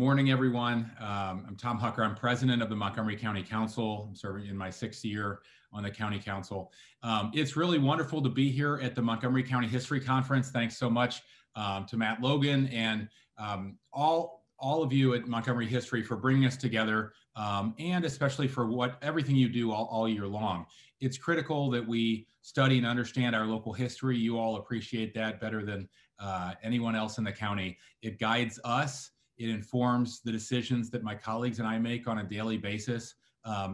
morning, everyone. I'm Tom Hucker. I'm president of the Montgomery County Council. I'm serving in my 6th year on the County Council. It's really wonderful to be here at the Montgomery County History Conference. Thanks so much to Matt Logan and all of you at Montgomery History for bringing us together, and especially for everything you do all year long. It's critical that we study and understand our local history. You all appreciate that better than anyone else in the county. It guides us. It informs the decisions that my colleagues and I make on a daily basis.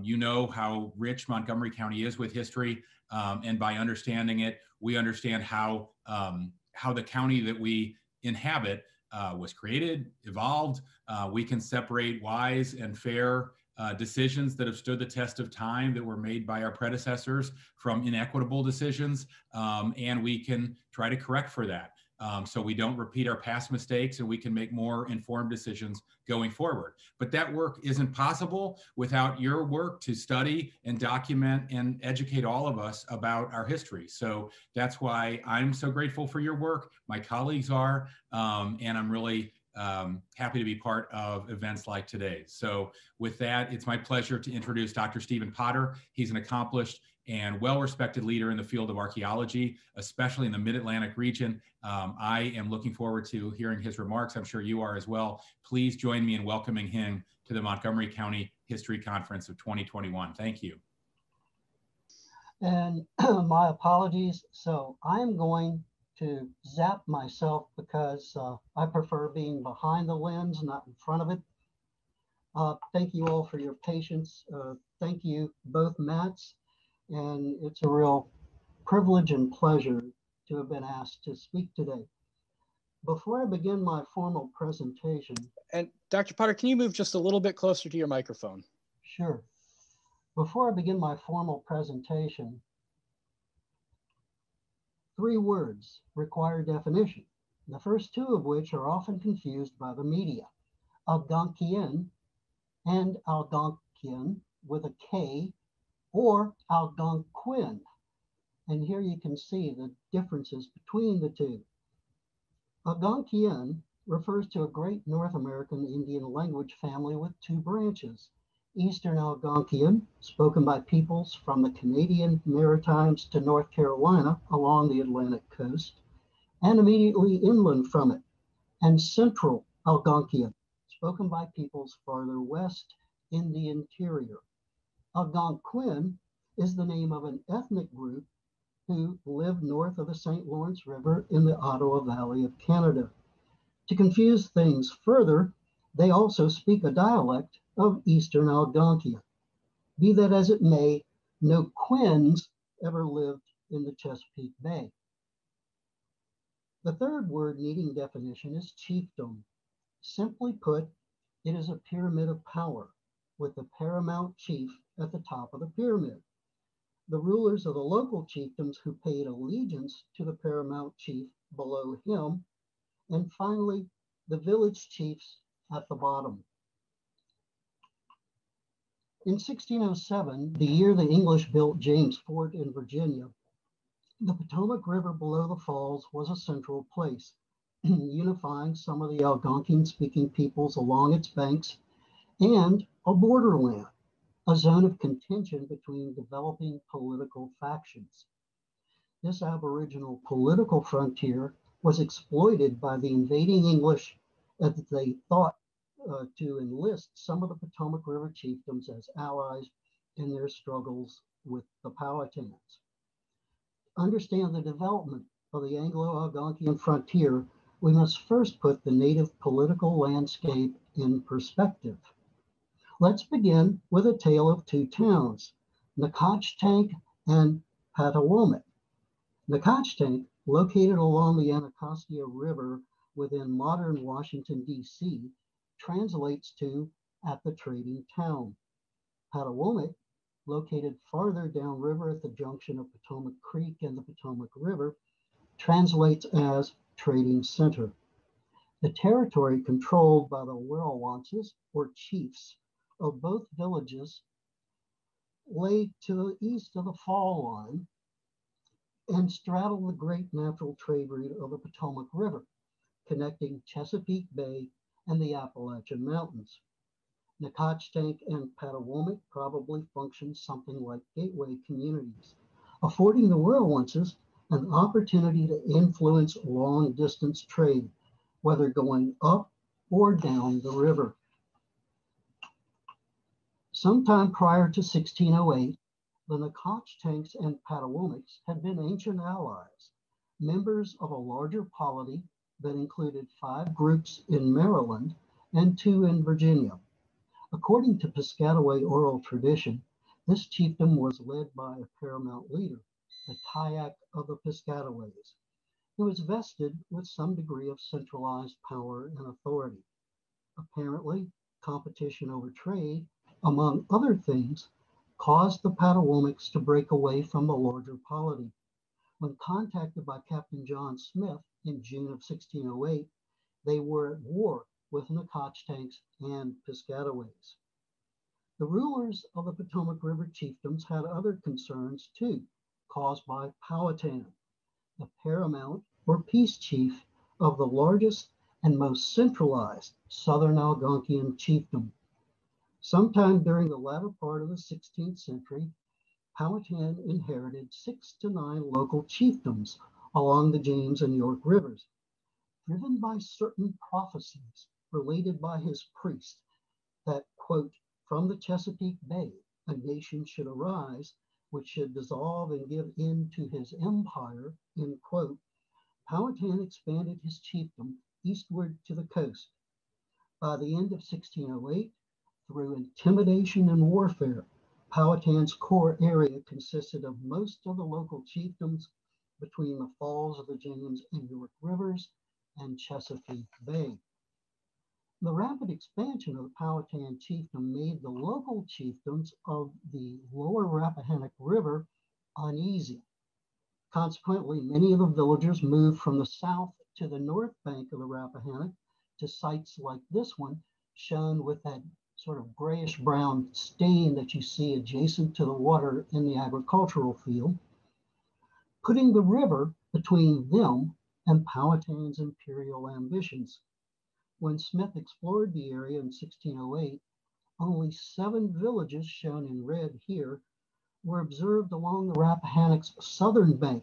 You know how rich Montgomery County is with history, and by understanding it, we understand how the county that we inhabit was created, evolved. We can separate wise and fair decisions that have stood the test of time that were made by our predecessors from inequitable decisions, and we can try to correct for that. So we don't repeat our past mistakes, and we can make more informed decisions going forward. But that work isn't possible without your work to study and document and educate all of us about our history. So that's why I'm so grateful for your work. My colleagues are, and I'm really happy to be part of events like today. So with that, it's my pleasure to introduce Dr. Stephen Potter. He's an accomplished and well-respected leader in the field of archaeology, especially in the Mid-Atlantic region. I am looking forward to hearing his remarks. I'm sure you are as well. Please join me in welcoming him to the Montgomery County History Conference of 2021. Thank you. And my apologies. So I'm going to zap myself because I prefer being behind the lens, not in front of it. Thank you all for your patience. Thank you, both Matts. And it's a real privilege and pleasure to have been asked to speak today. Before I begin my formal presentation. And Dr. Potter, can you move just a little bit closer to your microphone? Sure. Before I begin my formal presentation, 3 words require definition, the first 2 of which are often confused by the media, Algonquian and Algonquian with a K, or Algonquin. And here you can see the differences between the 2. Algonquian refers to a great North American Indian language family with 2 branches. Eastern Algonquian, spoken by peoples from the Canadian Maritimes to North Carolina along the Atlantic coast, and immediately inland from it. And Central Algonquian, spoken by peoples farther west in the interior. Algonquin is the name of an ethnic group who lived north of the St. Lawrence River in the Ottawa Valley of Canada. To confuse things further, they also speak a dialect of Eastern Algonquian. Be that as it may, no Quins ever lived in the Chesapeake Bay. The 3rd word needing definition is chiefdom. Simply put, it is a pyramid of power, with the paramount chief at the top of the pyramid. The rulers of the local chiefdoms who paid allegiance to the paramount chief below him, and finally, the village chiefs at the bottom. In 1607, the year the English built James Fort in Virginia, the Potomac River below the falls was a central place, unifying some of the Algonquian-speaking peoples along its banks, and a borderland, a zone of contention between developing political factions. This Aboriginal political frontier was exploited by the invading English as they thought to enlist some of the Potomac River chiefdoms as allies in their struggles with the Powhatans. To understand the development of the Anglo-Algonquian frontier, we must first put the native political landscape in perspective. Let's begin with a tale of 2 towns, Nacotchtank and Patawomet. Nacotchtank, located along the Anacostia River within modern Washington, D.C., translates to at the trading town. Patawomet, located farther downriver at the junction of Potomac Creek and the Potomac River, translates as trading center. The territory controlled by the Werowance, or chiefs, of both villages lay to the east of the fall line and straddled the great natural trade route of the Potomac River, connecting Chesapeake Bay and the Appalachian Mountains. Nacotchtank and Potawatomi probably functioned something like gateway communities, affording the Werowances an opportunity to influence long-distance trade, whether going up or down the river. Sometime prior to 1608, the Nacotchtanks and Potawatomis had been ancient allies, members of a larger polity that included 5 groups in Maryland and 2 in Virginia. According to Piscataway oral tradition, this chiefdom was led by a paramount leader, the Tayac of the Piscataways, who was vested with some degree of centralized power and authority. Apparently, competition over trade, among other things, caused the Potawatomis to break away from the larger polity. When contacted by Captain John Smith in June of 1608, they were at war with Nacotchtanks and Piscataways. The rulers of the Potomac River chiefdoms had other concerns too, caused by Powhatan, the paramount or peace chief of the largest and most centralized southern Algonquian chiefdom. Sometime during the latter part of the 16th century, Powhatan inherited 6 to 9 local chiefdoms along the James and York rivers, driven by certain prophecies related by his priest that, quote, from the Chesapeake Bay, a nation should arise, which should dissolve and give in to his empire, end quote. Powhatan expanded his chiefdom eastward to the coast. By the end of 1608, through intimidation and warfare, Powhatan's core area consisted of most of the local chiefdoms between the falls of the James and York rivers and Chesapeake Bay. The rapid expansion of the Powhatan chiefdom made the local chiefdoms of the lower Rappahannock River uneasy. Consequently, many of the villagers moved from the south to the north bank of the Rappahannock to sites like this one, shown with that sort of grayish-brown stain that you see adjacent to the water in the agricultural field, putting the river between them and Powhatan's imperial ambitions. When Smith explored the area in 1608, only 7 villages, shown in red here, were observed along the Rappahannock's southern bank,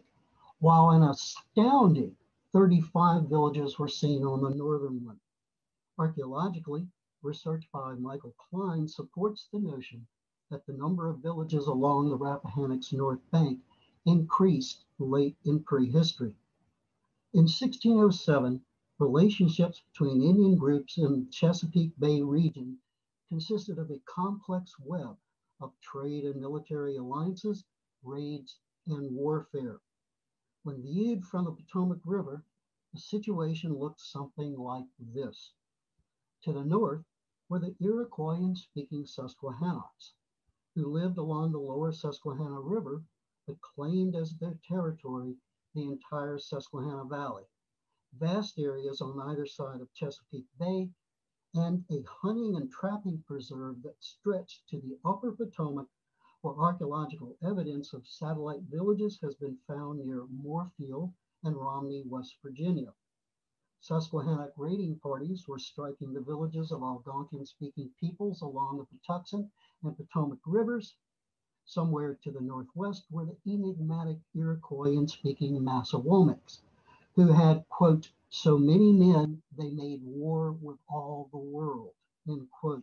while an astounding 35 villages were seen on the northern one. Archaeologically, research by Michael Klein supports the notion that the number of villages along the Rappahannock's north bank increased late in prehistory. In 1607, relationships between Indian groups in the Chesapeake Bay region consisted of a complex web of trade and military alliances, raids, and warfare. When viewed from the Potomac River, the situation looked something like this. To the north were the Iroquoian-speaking Susquehannocks, who lived along the lower Susquehanna River but claimed as their territory the entire Susquehanna Valley, vast areas on either side of Chesapeake Bay, and a hunting and trapping preserve that stretched to the upper Potomac, where archaeological evidence of satellite villages has been found near Moorefield and Romney, West Virginia. Susquehannock raiding parties were striking the villages of Algonquian-speaking peoples along the Patuxent and Potomac rivers. Somewhere to the northwest were the enigmatic Iroquoian-speaking Massawomicks, who had, quote, so many men, they made war with all the world, end quote.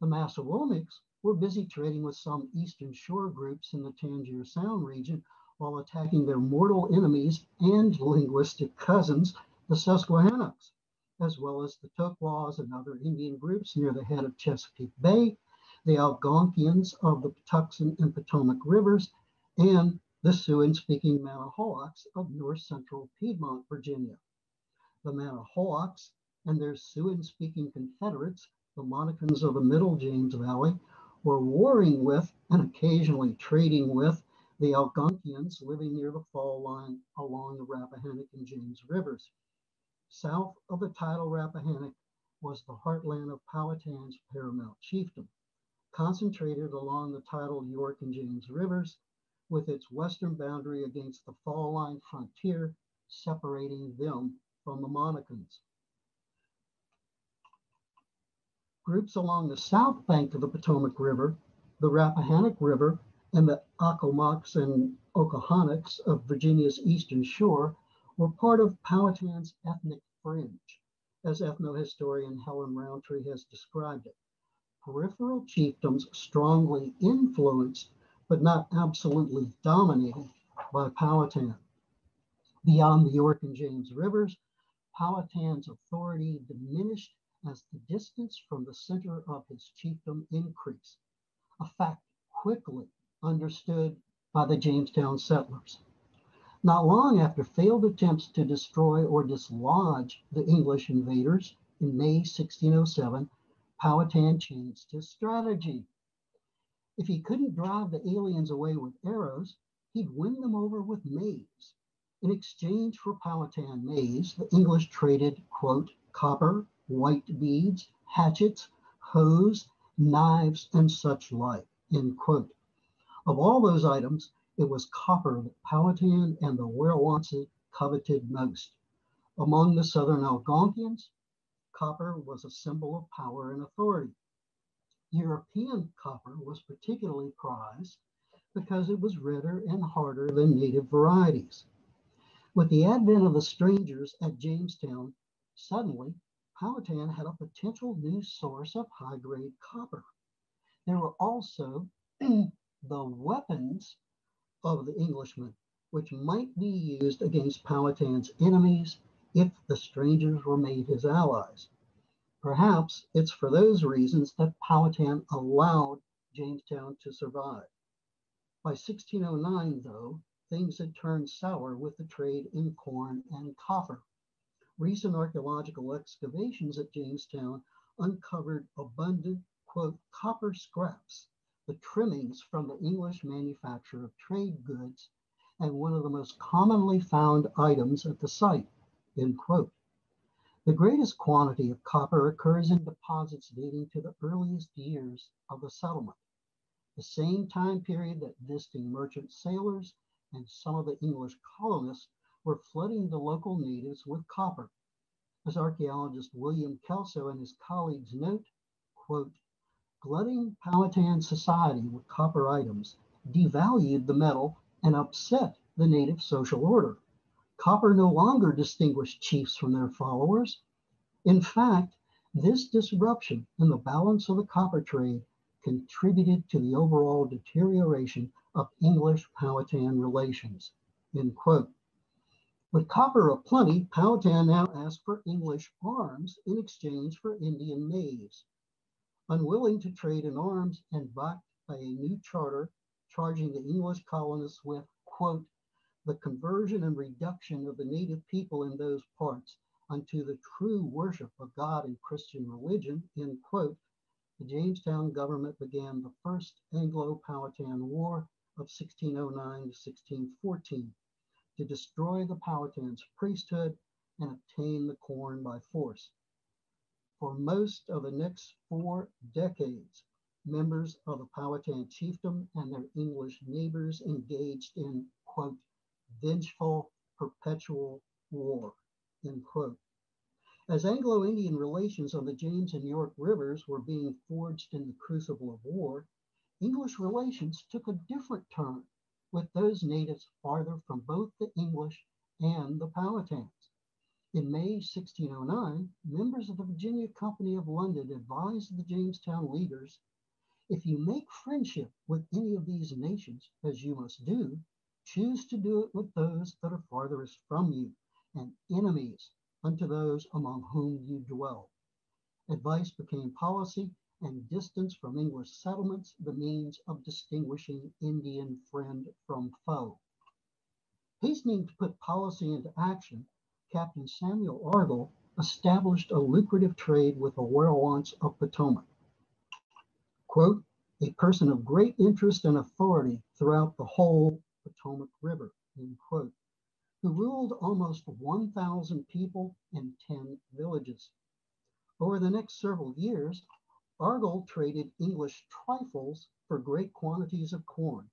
The Massawomicks were busy trading with some Eastern Shore groups in the Tangier Sound region while attacking their mortal enemies and linguistic cousins, the Susquehannocks, as well as the Toquas and other Indian groups near the head of Chesapeake Bay, the Algonquians of the Patuxent and Potomac rivers, and the Siouan-speaking Manahawaks of north-central Piedmont, Virginia. The Manahawaks and their Siouan-speaking confederates, the Monacans of the Middle James Valley, were warring with and occasionally trading with the Algonquians living near the fall line along the Rappahannock and James rivers. South of the tidal Rappahannock was the heartland of Powhatan's paramount chiefdom, concentrated along the tidal York and James rivers, with its western boundary against the fall line frontier, separating them from the Monacans. Groups along the south bank of the Potomac River, the Rappahannock River, and the Occomox and Okohonoks of Virginia's eastern shore were part of Powhatan's ethnic fringe, as ethnohistorian Helen Rountree has described it. Peripheral chiefdoms strongly influenced, but not absolutely dominated, by Powhatan. Beyond the York and James rivers, Powhatan's authority diminished as the distance from the center of his chiefdom increased, a fact quickly understood by the Jamestown settlers. Not long after failed attempts to destroy or dislodge the English invaders in May 1607, Powhatan changed his strategy. If he couldn't drive the aliens away with arrows, he'd win them over with maize. In exchange for Powhatan maize, the English traded, quote, copper, white beads, hatchets, hoes, knives, and such like, end quote. Of all those items, it was copper that Powhatan and the Werowance coveted most. Among the Southern Algonquians, copper was a symbol of power and authority. European copper was particularly prized because it was redder and harder than native varieties. With the advent of the strangers at Jamestown, suddenly Powhatan had a potential new source of high-grade copper. There were also the weapons of the Englishmen, which might be used against Powhatan's enemies if the strangers were made his allies. Perhaps it's for those reasons that Powhatan allowed Jamestown to survive. By 1609, though, things had turned sour with the trade in corn and copper. Recent archaeological excavations at Jamestown uncovered abundant, quote, copper scraps, the trimmings from the English manufacture of trade goods, and one of the most commonly found items at the site, end quote. The greatest quantity of copper occurs in deposits dating to the earliest years of the settlement, the same time period that visiting merchant sailors and some of the English colonists were flooding the local natives with copper. As archaeologist William Kelso and his colleagues note, quote, flooding Powhatan society with copper items devalued the metal and upset the native social order. Copper no longer distinguished chiefs from their followers. In fact, this disruption in the balance of the copper trade contributed to the overall deterioration of English-Powhatan relations, end quote. With copper aplenty, Powhatan now asked for English arms in exchange for Indian maize. Unwilling to trade in arms and backed by a new charter charging the English colonists with, quote, the conversion and reduction of the native people in those parts unto the true worship of God and Christian religion, end quote, the Jamestown government began the first Anglo-Powhatan War of 1609 to 1614 to destroy the Powhatan's priesthood and obtain the corn by force. For most of the next 4 decades, members of the Powhatan chiefdom and their English neighbors engaged in, quote, vengeful perpetual war, end quote. As Anglo-Indian relations on the James and York rivers were being forged in the crucible of war, English relations took a different turn with those natives farther from both the English and the Powhatans. In May 1609, members of the Virginia Company of London advised the Jamestown leaders, if you make friendship with any of these nations, as you must do, choose to do it with those that are farthest from you, and enemies unto those among whom you dwell. Advice became policy, and distance from English settlements the means of distinguishing Indian friend from foe. Hastening to put policy into action, Captain Samuel Argall established a lucrative trade with the Werowance of Potomac. Quote, a person of great interest and authority throughout the whole Potomac River, end quote, who ruled almost 1,000 people and 10 villages. Over the next several years, Argall traded English trifles for great quantities of corn.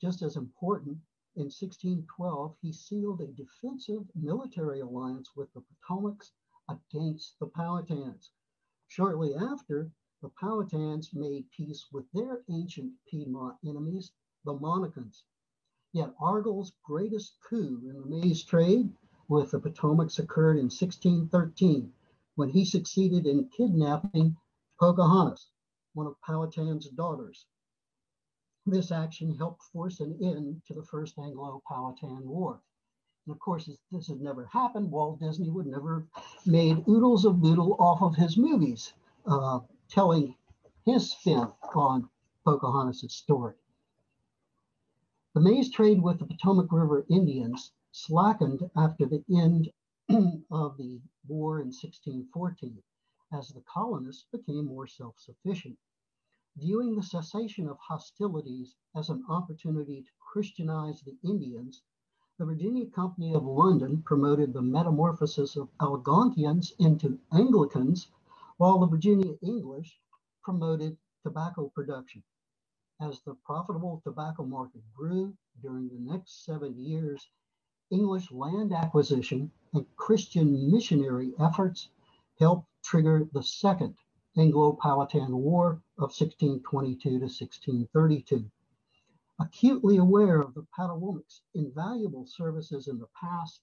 Just as important, in 1612, he sealed a defensive military alliance with the Potomacs against the Powhatans, Shortly after, the Powhatans made peace with their ancient Piedmont enemies, the Monacans. Yet Argall's greatest coup in the maize trade with the Potomacs occurred in 1613, when he succeeded in kidnapping Pocahontas, one of Powhatan's daughters. This action helped force an end to the First Anglo-Powhatan War. And of course, if this had never happened, Walt Disney would never have made oodles of boodle off of his movies, telling his spin on Pocahontas' story. The maize trade with the Potomac River Indians slackened after the end of the war in 1614, as the colonists became more self-sufficient. Viewing the cessation of hostilities as an opportunity to Christianize the Indians, the Virginia Company of London promoted the metamorphosis of Algonquians into Anglicans, while the Virginia English promoted tobacco production. As the profitable tobacco market grew during the next 7 years, English land acquisition and Christian missionary efforts helped trigger the Second Anglo-Powhatan War of 1622 to 1632. Acutely aware of the Potawatomics' invaluable services in the past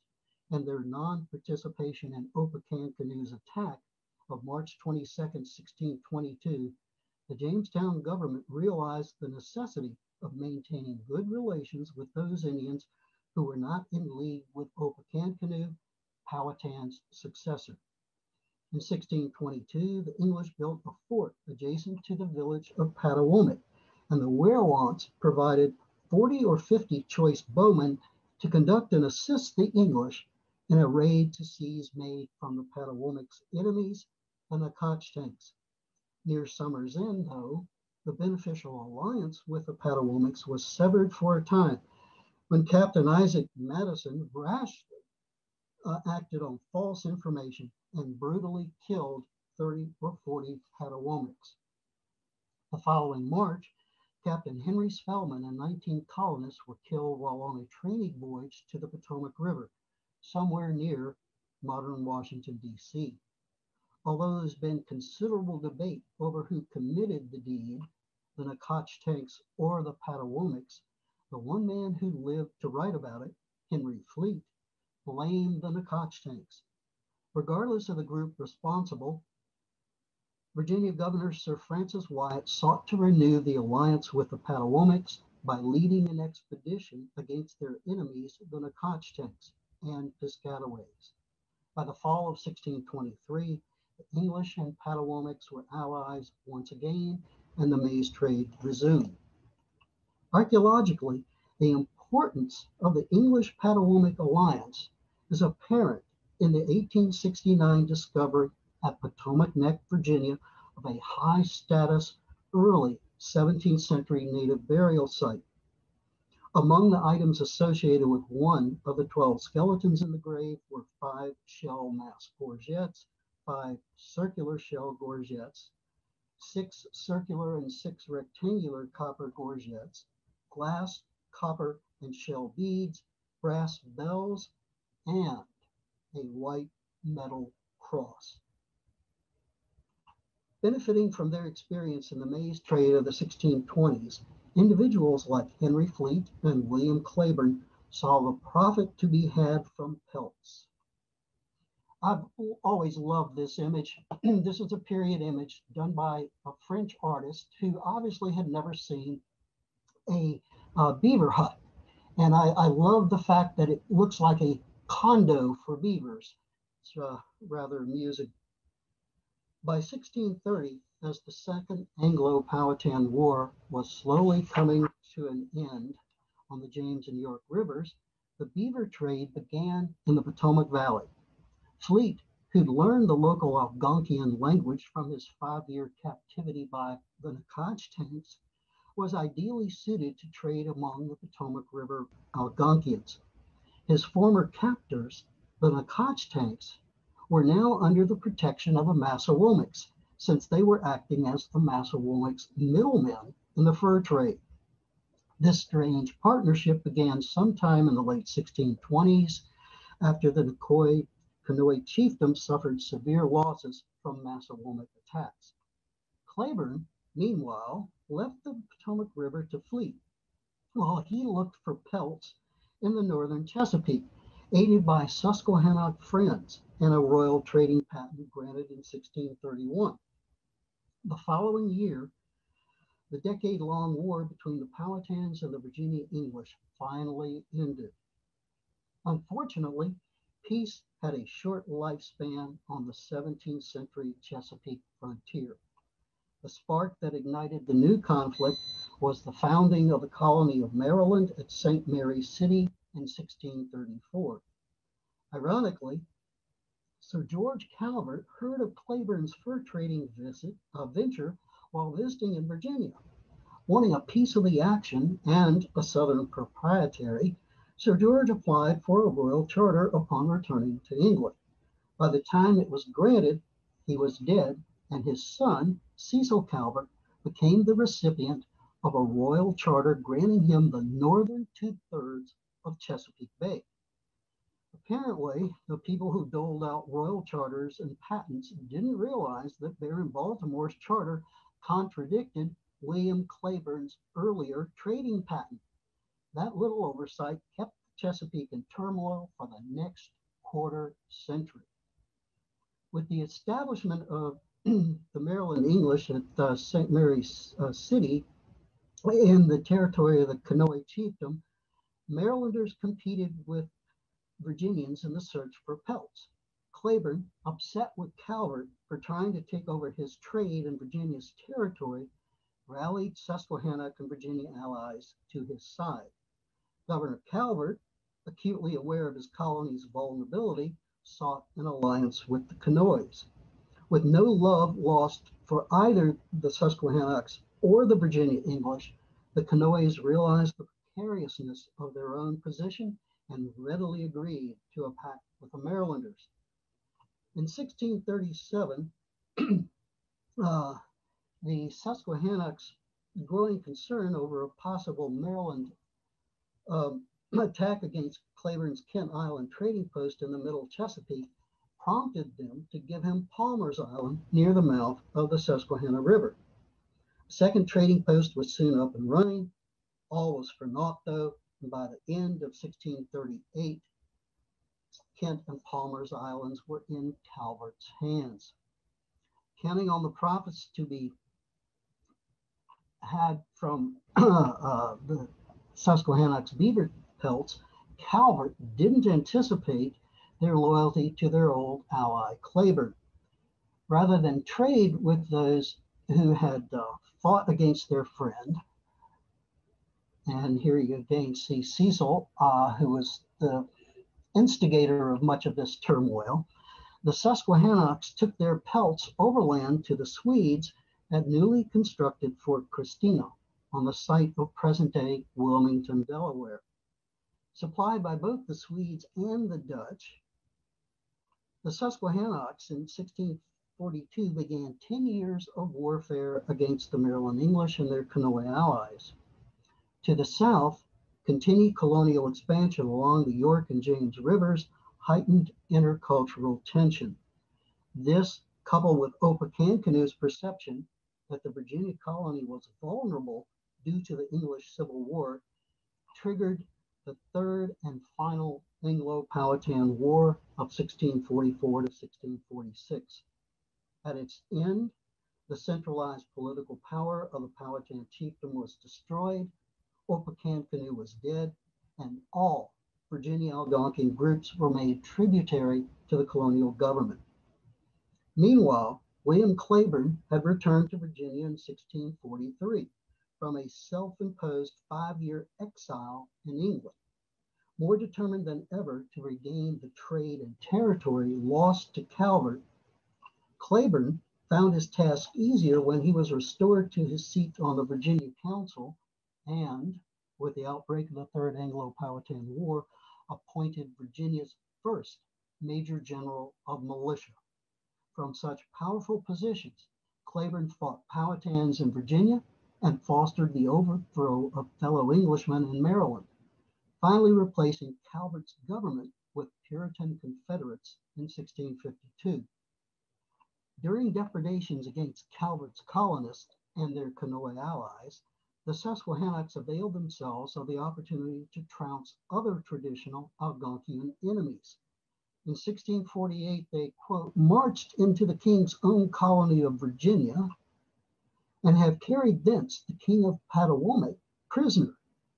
and their non-participation in Opechancanoug's attack of March 22, 1622, the Jamestown government realized the necessity of maintaining good relations with those Indians who were not in league with Opechancanough, Powhatan's successor. In 1622, the English built a fort adjacent to the village of Pottawatomie, and the Werewants provided 40 or 50 choice bowmen to conduct and assist the English in a raid to seize made from the Pottawatomics' enemies, the Nacotchtanks. Near summer's end, though, the beneficial alliance with the Pottawatomics was severed for a time when Captain Isaac Madison rashly acted on false information and brutally killed 30 or 40 Pottawatomics. The following March, Captain Henry Spelman and 19 colonists were killed while on a training voyage to the Potomac River, somewhere near modern Washington, D.C. Although there's been considerable debate over who committed the deed, the Nacotchtanks or the Pottawatomics, the one man who lived to write about it, Henry Fleet, blamed the Nacotchtanks. Regardless of the group responsible, Virginia Governor Sir Francis Wyatt sought to renew the alliance with the Pottawatomics by leading an expedition against their enemies, the Nacotchtanks and Piscataways. By the fall of 1623, the English and Pottawatomics were allies once again, and the maize trade resumed. Archaeologically, the importance of the English-Pottawatomic alliance is apparent in the 1869 discovery at Potomac Neck, Virginia, of a high-status early 17th century native burial site. Among the items associated with one of the 12 skeletons in the grave were 5 shell mass gorgets, 5 circular shell gorgets, 6 circular and 6 rectangular copper gorgets, glass, copper, and shell beads, brass bells, and a white metal cross. Benefiting from their experience in the maize trade of the 1620s, individuals like Henry Fleet and William Claiborne saw the profit to be had from pelts. I've always loved this image. This is a period image done by a French artist who obviously had never seen a beaver hut. And I love the fact that it looks like a condo for beavers. It's rather amusing. By 1630, as the Second Anglo-Powhatan War was slowly coming to an end on the James and York rivers, the beaver trade began in the Potomac Valley. Fleet, who'd learned the local Algonquian language from his 5-year captivity by the Nacotchtanks, was ideally suited to trade among the Potomac River Algonquians. His former captors, the Nacotchtanks, were now under the protection of the Massawomics, since they were acting as the Massawomics' middlemen in the fur trade. This strange partnership began sometime in the late 1620s after the Nicoy Kanuai chiefdom suffered severe losses from Massillonic attacks. Claiborne, meanwhile, left the Potomac River to flee, while he looked for pelts in the northern Chesapeake, aided by Susquehannock friends and a royal trading patent granted in 1631. The following year, the decade-long war between the Powhatans and the Virginia English finally ended. Unfortunately, peace had a short lifespan on the 17th century Chesapeake frontier. The spark that ignited the new conflict was the founding of the colony of Maryland at St. Mary's City in 1634. Ironically, Sir George Calvert heard of Claiborne's fur trading venture while visiting in Virginia. Wanting a piece of the action and a southern proprietary, Sir George applied for a royal charter upon returning to England. By the time it was granted, he was dead, and his son, Cecil Calvert, became the recipient of a royal charter granting him the northern two-thirds of Chesapeake Bay. Apparently, the people who doled out royal charters and patents didn't realize that Baron Baltimore's charter contradicted William Claiborne's earlier trading patent. That little oversight kept the Chesapeake in turmoil for the next quarter century. With the establishment of the Maryland English at St. Mary's City in the territory of the Kanuai chiefdom, Marylanders competed with Virginians in the search for pelts. Claiborne, upset with Calvert for trying to take over his trade in Virginia's territory, rallied Susquehannock and Virginia allies to his side. Governor Calvert, acutely aware of his colony's vulnerability, sought an alliance with the Kanuais. With no love lost for either the Susquehannocks or the Virginia English, the Kanuais realized the precariousness of their own position and readily agreed to a pact with the Marylanders. In 1637, the Susquehannocks' growing concern over a possible Maryland attack against Claiborne's Kent Island trading post in the middle Chesapeake prompted them to give him Palmer's Island near the mouth of the Susquehanna River. A second trading post was soon up and running. All was for naught, though, and by the end of 1638, Kent and Palmer's Islands were in Calvert's hands. Counting on the profits to be had from the Susquehannocks' beaver pelts, Calvert didn't anticipate their loyalty to their old ally, Claiborne. Rather than trade with those who had fought against their friend, and here you again see Cecil, who was the instigator of much of this turmoil, the Susquehannocks took their pelts overland to the Swedes at newly constructed Fort Christina on the site of present-day Wilmington, Delaware. Supplied by both the Swedes and the Dutch, the Susquehannocks in 1642 began 10 years of warfare against the Maryland English and their Kanuai allies. To the south, continued colonial expansion along the York and James rivers heightened intercultural tension. This, coupled with Opechancanoug's perception that the Virginia colony was vulnerable due to the English Civil War, triggered the third and final Anglo-Powhatan War of 1644 to 1646. At its end, the centralized political power of the Powhatan chiefdom was destroyed, Opechancanough was dead, and all Virginia Algonquin groups were made tributary to the colonial government. Meanwhile, William Claiborne had returned to Virginia in 1643 from a self-imposed 5-year exile in England, more determined than ever to regain the trade and territory lost to Calvert. Claiborne found his task easier when he was restored to his seat on the Virginia Council and, with the outbreak of the Third Anglo-Powhatan War, appointed Virginia's first Major General of Militia. From such powerful positions, Claiborne fought Powhatans in Virginia and fostered the overthrow of fellow Englishmen in Maryland, finally replacing Calvert's government with Puritan Confederates in 1652. During depredations against Calvert's colonists and their Kanoi allies, the Susquehannocks availed themselves of the opportunity to trounce other traditional Algonquian enemies. In 1648, they, quote, marched into the king's own colony of Virginia and have carried thence the king of Potawatomi prisoner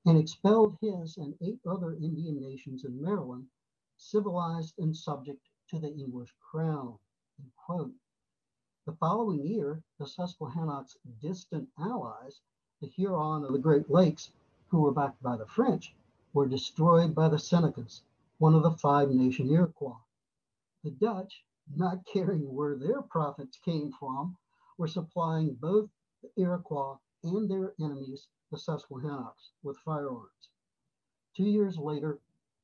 and expelled his and 8 other Indian nations in Maryland, civilized and subject to the English crown, end quote. The following year, the Susquehannocks' distant allies, the Huron of the Great Lakes, who were backed by the French, were destroyed by the Senecas, one of the 5 nation Iroquois. The Dutch, not caring where their profits came from, were supplying both the Iroquois and their enemies, the Susquehannocks, with firearms. 2 years later,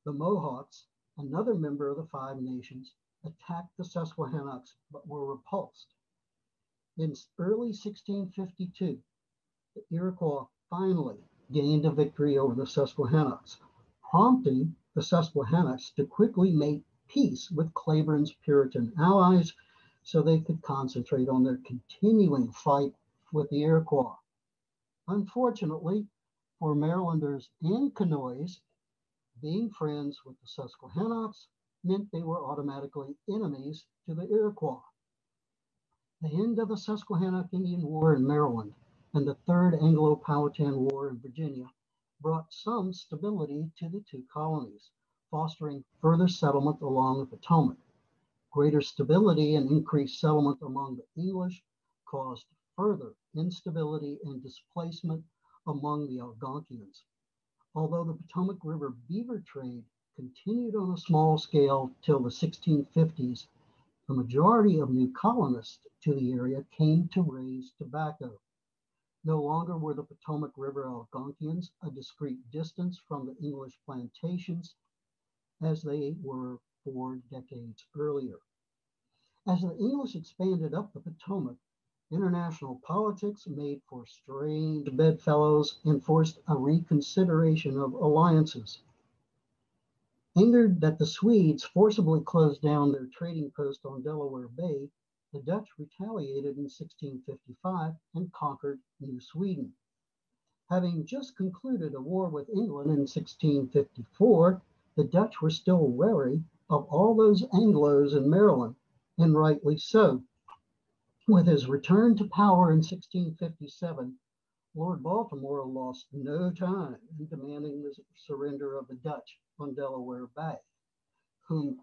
the Mohawks, another member of the 5 nations, attacked the Susquehannocks but were repulsed. In early 1652, the Iroquois finally gained a victory over the Susquehannocks, prompting the Susquehannocks to quickly make peace with Claiborne's Puritan allies so they could concentrate on their continuing fight with the Iroquois. Unfortunately, for Marylanders and Kanois, being friends with the Susquehannocks meant they were automatically enemies to the Iroquois. The end of the Susquehannock Indian War in Maryland and the Third Anglo-Powhatan War in Virginia brought some stability to the 2 colonies, fostering further settlement along the Potomac. Greater stability and increased settlement among the English caused further instability and displacement among the Algonquians. Although the Potomac River beaver trade continued on a small scale till the 1650s, the majority of new colonists to the area came to raise tobacco. No longer were the Potomac River Algonquians a discrete distance from the English plantations as they were 4 decades earlier. As the English expanded up the Potomac, international politics made for strained bedfellows and forced a reconsideration of alliances. Angered that the Swedes forcibly closed down their trading post on Delaware Bay, the Dutch retaliated in 1655 and conquered New Sweden. Having just concluded a war with England in 1654, the Dutch were still wary of all those Anglos in Maryland, and rightly so. With his return to power in 1657, Lord Baltimore lost no time in demanding the surrender of the Dutch on Delaware Bay, whom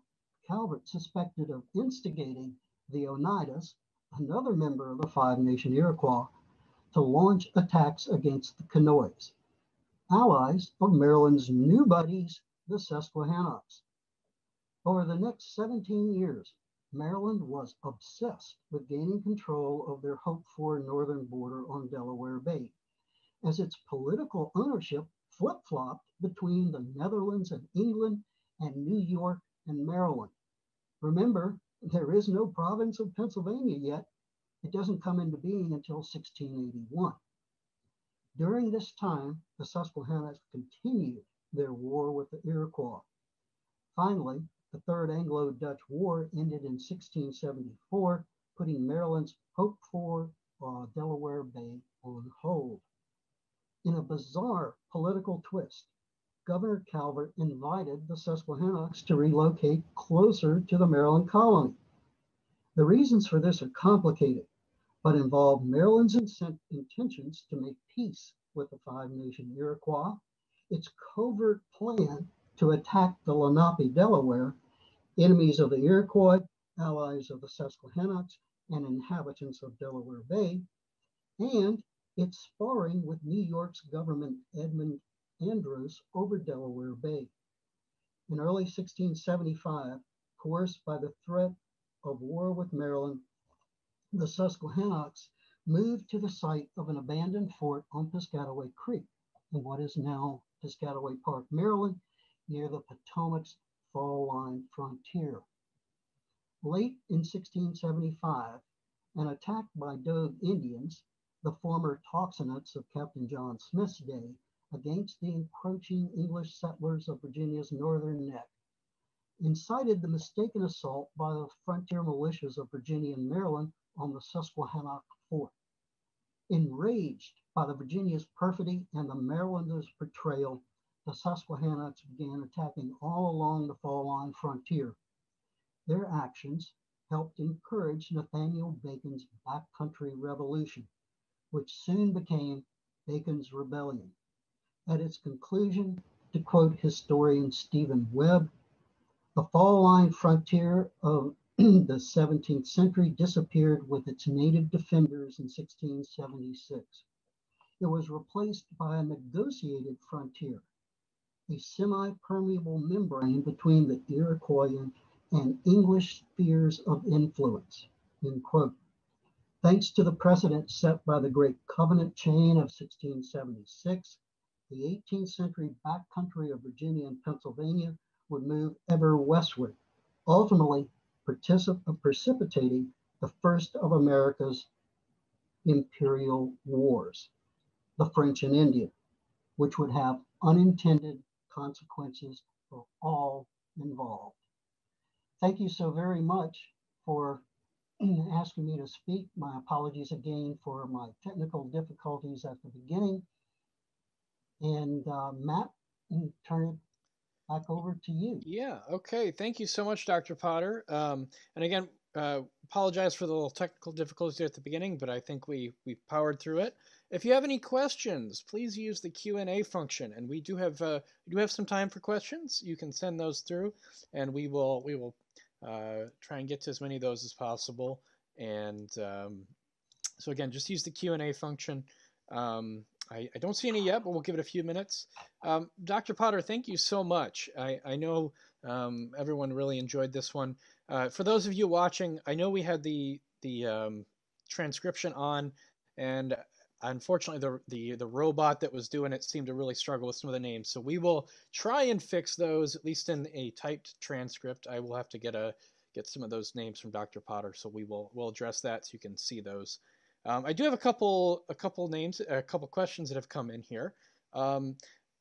Calvert suspected of instigating the Oneidas, another member of the 5 nation Iroquois, to launch attacks against the Kanois, allies of Maryland's new buddies, the Susquehannocks. Over the next 17 years, Maryland was obsessed with gaining control of their hoped-for northern border on Delaware Bay, as its political ownership flip-flopped between the Netherlands and England and New York and Maryland. Remember, there is no province of Pennsylvania yet. It doesn't come into being until 1681. During this time, the Susquehannocks continued their war with the Iroquois. Finally, the Third Anglo-Dutch War ended in 1674, putting Maryland's hoped-for Delaware Bay on hold. In a bizarre political twist, Governor Calvert invited the Susquehannocks to relocate closer to the Maryland colony. The reasons for this are complicated, but involve Maryland's intentions to make peace with the 5-nation Iroquois, its covert plan to attack the Lenape, Delaware, enemies of the Iroquois, allies of the Susquehannocks, and inhabitants of Delaware Bay, and its sparring with New York's government Edmund Andros over Delaware Bay. In early 1675, coerced by the threat of war with Maryland, the Susquehannocks moved to the site of an abandoned fort on Piscataway Creek in what is now Piscataway Park, Maryland, near the Potomac's fall line frontier. Late in 1675, an attack by Dogue Indians, the former Toxinates of Captain John Smith's day, against the encroaching English settlers of Virginia's northern neck incited the mistaken assault by the frontier militias of Virginia and Maryland on the Susquehannock Fort. Enraged by the Virginia's perfidy and the Marylanders' betrayal, the Susquehannocks began attacking all along the fall-line frontier. Their actions helped encourage Nathaniel Bacon's backcountry revolution, which soon became Bacon's Rebellion. At its conclusion, to quote historian Stephen Webb, the fall-line frontier of the 17th century disappeared with its native defenders in 1676. It was replaced by a negotiated frontier, a semi-permeable membrane between the Iroquoian and English spheres of influence, end quote. Thanks to the precedent set by the Great Covenant Chain of 1676, the 18th century backcountry of Virginia and Pennsylvania would move ever westward, ultimately precipitating the first of America's imperial wars, the French and Indian, which would have unintended consequences for all involved. Thank you so very much for asking me to speak. My apologies again for my technical difficulties at the beginning. And Matt, turn it back over to you. Yeah, okay. Thank you so much, Dr. Potter. And again, apologize for the little technical difficulty at the beginning, but I think we powered through it. If you have any questions, please use the Q&A function, and we do have some time for questions. You can send those through, and we will try and get to as many of those as possible. And so again, just use the Q&A function. I don't see any yet, but we'll give it a few minutes. Dr. Potter, thank you so much. I know everyone really enjoyed this one. For those of you watching, I know we had the transcription on, and unfortunately the robot that was doing it seemed to really struggle with some of the names. So we will try and fix those, at least in a typed transcript. I will have to get some of those names from Dr. Potter, so we'll address that so you can see those. I do have a couple questions that have come in here.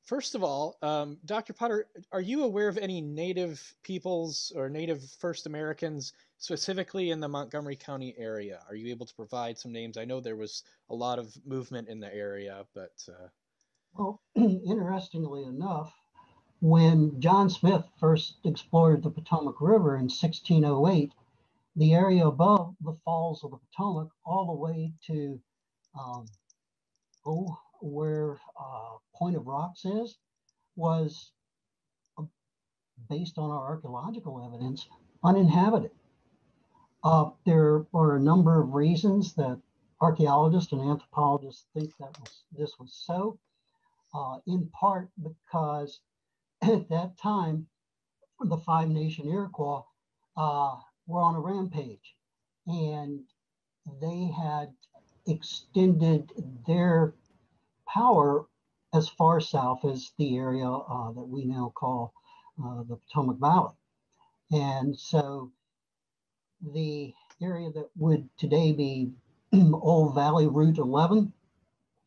First of all, Dr. Potter, are you aware of any Native peoples or Native First Americans specifically in the Montgomery County area? Are you able to provide some names? I know there was a lot of movement in the area, but... Well, interestingly enough, when John Smith first explored the Potomac River in 1608, the area above the falls of the Potomac all the way to where Point of Rocks is, was, based on our archaeological evidence, uninhabited. There are a number of reasons that archaeologists and anthropologists think that this was so, in part because at that time, the Five Nation Iroquois were on a rampage, and they had extended their power as far south as the area that we now call the Potomac Valley. And so the area that would today be Old Valley Route 11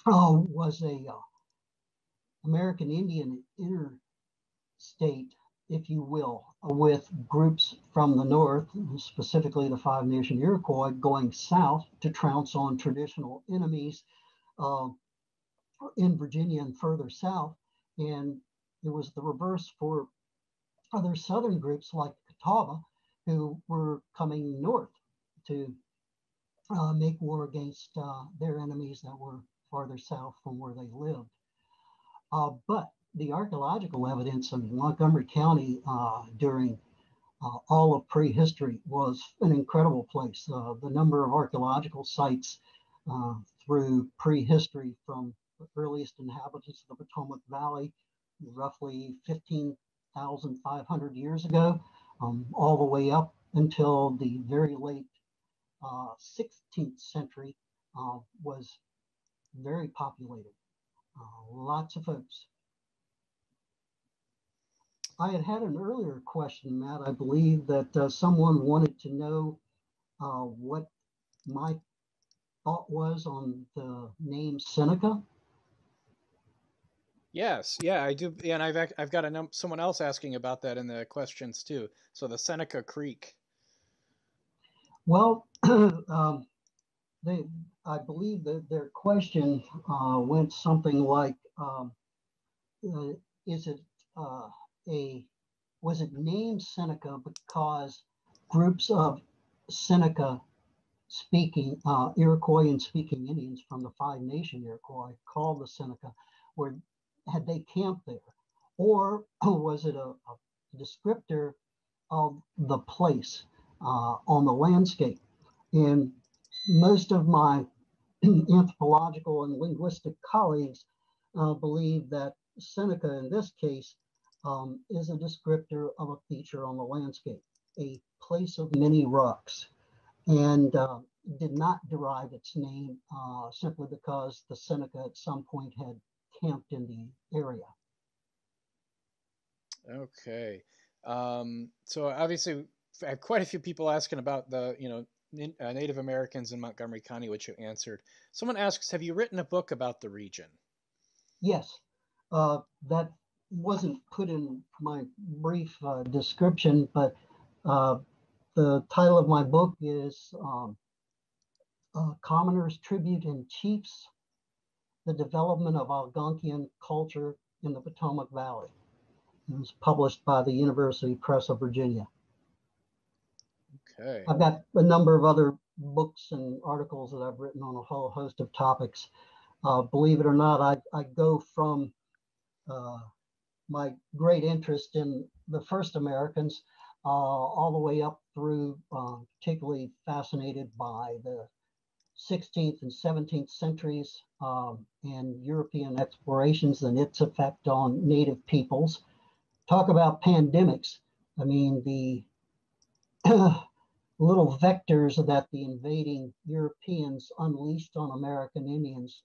was a American Indian interstate, if you will, with groups from the north, specifically the Five Nation Iroquois, going south to trounce on traditional enemies in Virginia and further south. And it was the reverse for other southern groups like Catawba, who were coming north to make war against their enemies that were farther south from where they lived. But the archaeological evidence in Montgomery County during all of prehistory was an incredible place. The number of archaeological sites through prehistory, from the earliest inhabitants of the Potomac Valley, roughly 15,500 years ago, all the way up until the very late 16th century, was very populated. Lots of folks. I had an earlier question, Matt, I believe, that someone wanted to know what my thought was on the name Seneca. Yes, yeah, I do, and I've got someone else asking about that in the questions too. So the Seneca Creek. Well, I believe that their question went something like, was it named Seneca because groups of Seneca speaking Iroquois and speaking Indians from the Five Nation Iroquois called the Seneca had they camped there, or was it a descriptor of the place on the landscape? And most of my anthropological and linguistic colleagues believe that Seneca, in this case, is a descriptor of a feature on the landscape, a place of many rocks, and did not derive its name simply because the Seneca at some point had camped in the area. Okay, so obviously I have quite a few people asking about the Native Americans in Montgomery County, which you answered. Someone asks, have you written a book about the region? Yes, that wasn't put in my brief description, but the title of my book is Commoners, Tribute, and Chiefs: The Development of Algonquian Culture in the Potomac Valley. It was published by the University Press of Virginia. Okay. I've got a number of other books and articles that I've written on a whole host of topics. Believe it or not, I go from my great interest in the first Americans all the way up through particularly fascinated by the 16th and 17th centuries and European explorations and its effect on native peoples. Talk about pandemics. I mean, the little vectors that the invading Europeans unleashed on American Indians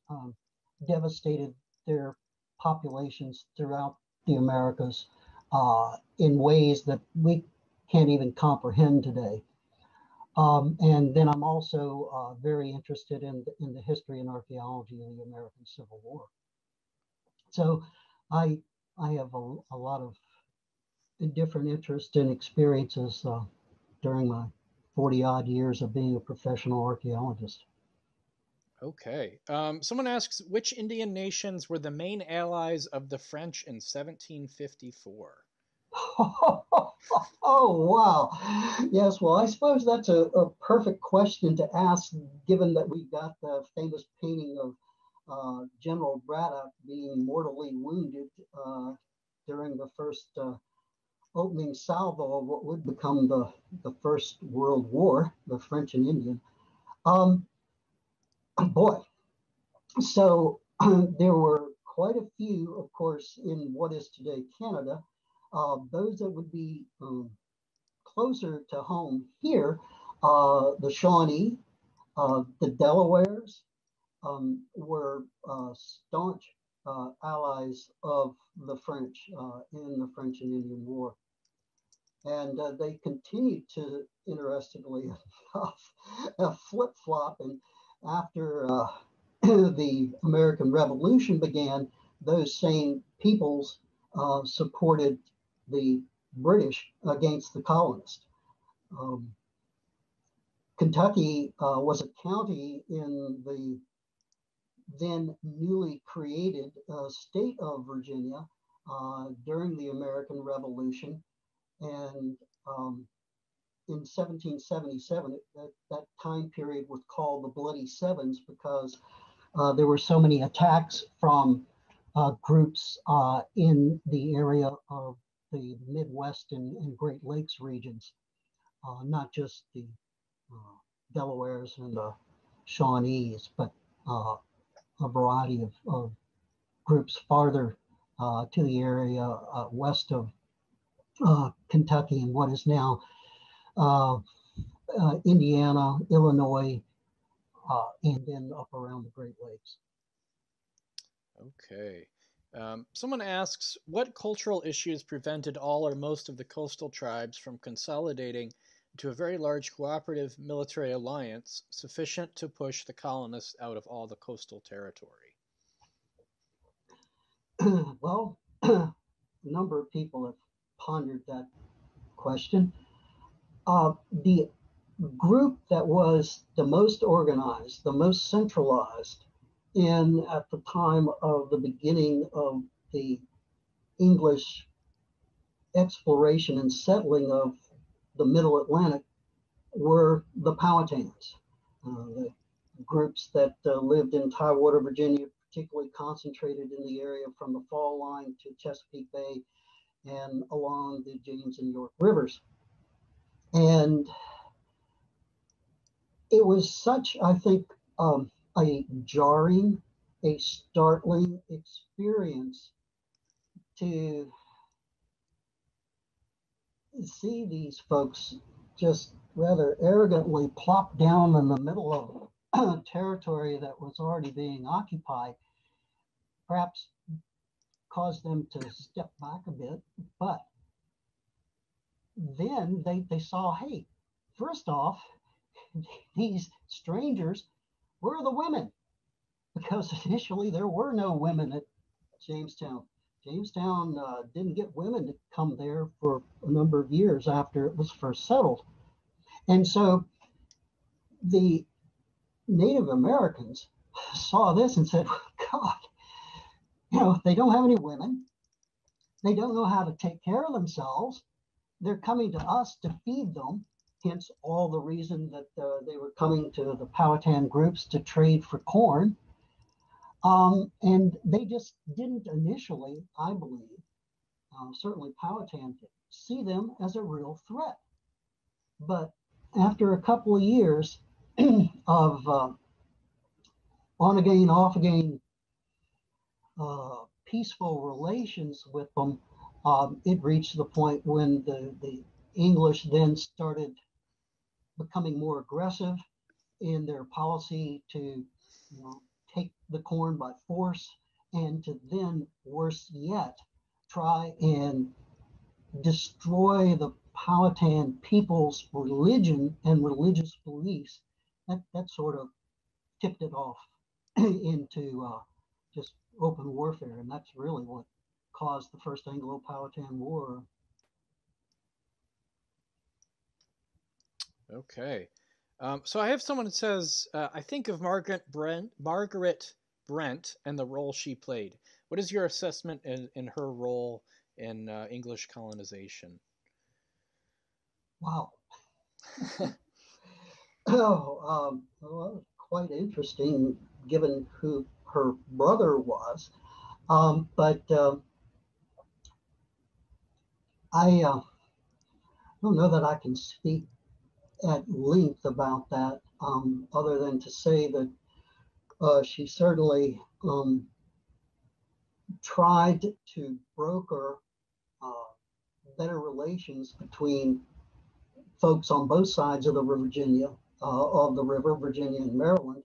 devastated their populations throughout the Americas in ways that we can't even comprehend today. And then I'm also very interested in the history and archaeology of the American Civil War. So I have a lot of different interests and experiences during my 40-odd years of being a professional archaeologist. Okay. Someone asks, which Indian nations were the main allies of the French in 1754? Oh, wow. Yes, well, I suppose that's a perfect question to ask, given that we've got the famous painting of General Braddock being mortally wounded during the first opening salvo of what would become the First World War, the French and Indian. Boy, so there were quite a few, of course, in what is today Canada. Those that would be closer to home here, the Shawnee, the Delawares were staunch allies of the French in the French and Indian War. And they continued to, interestingly enough, flip-flop. And after the American Revolution began, those same peoples supported the British against the colonists. Kentucky was a county in the then newly created state of Virginia during the American Revolution. And in 1777, that time period was called the Bloody Sevens because there were so many attacks from groups in the area of the Midwest and Great Lakes regions, not just the Delawares and the Shawnees, but a variety of groups farther to the area west of Kentucky and what is now Indiana, Illinois, and then up around the Great Lakes. Okay. Someone asks, what cultural issues prevented all or most of the coastal tribes from consolidating into a very large cooperative military alliance sufficient to push the colonists out of all the coastal territory? Well, a number of people have pondered that question. The group that was the most organized, the most centralized in at the time of the beginning of the English exploration and settling of the Middle Atlantic were the Powhatans, the groups that lived in Tidewater, Virginia, particularly concentrated in the area from the Fall Line to Chesapeake Bay and along the James and York Rivers. And it was such, I think, a jarring, a startling experience to see these folks just rather arrogantly plop down in the middle of territory that was already being occupied. Perhaps caused them to step back a bit, but then they saw, hey, first off, these strangers were the women, because initially there were no women at Jamestown. Jamestown didn't get women to come there for a number of years after it was first settled. And so the Native Americans saw this and said, God, you know, they don't have any women. They don't know how to take care of themselves. They're coming to us to feed them. Hence all the reason that they were coming to the Powhatan groups to trade for corn. And they just didn't initially, I believe, certainly Powhatan did, see them as a real threat. But after a couple of years of on again, off again, peaceful relations with them, it reached the point when the English then started becoming more aggressive in their policy to, you know, take the corn by force, and to then, worse yet, try and destroy the Powhatan people's religion and religious beliefs. That sort of tipped it off into just open warfare, and that's really what caused the first Anglo-Powhatan War. Okay. So I have someone that says, I think of Margaret Brent and the role she played. What is your assessment in her role in English colonization? Wow. Well, quite interesting, given who her brother was. But I don't know that I can speak at length about that, other than to say that she certainly tried to broker better relations between folks on both sides of the river, Virginia and Maryland,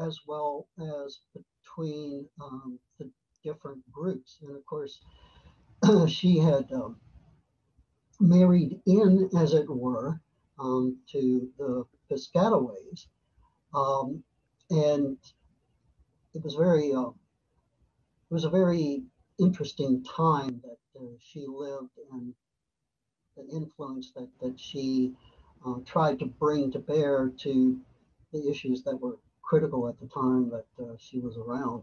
as well as between the different groups. And of course, she had married in, as it were, to the Piscataways, and it was very it was a very interesting time that she lived, and the influence that she tried to bring to bear to the issues that were critical at the time that she was around,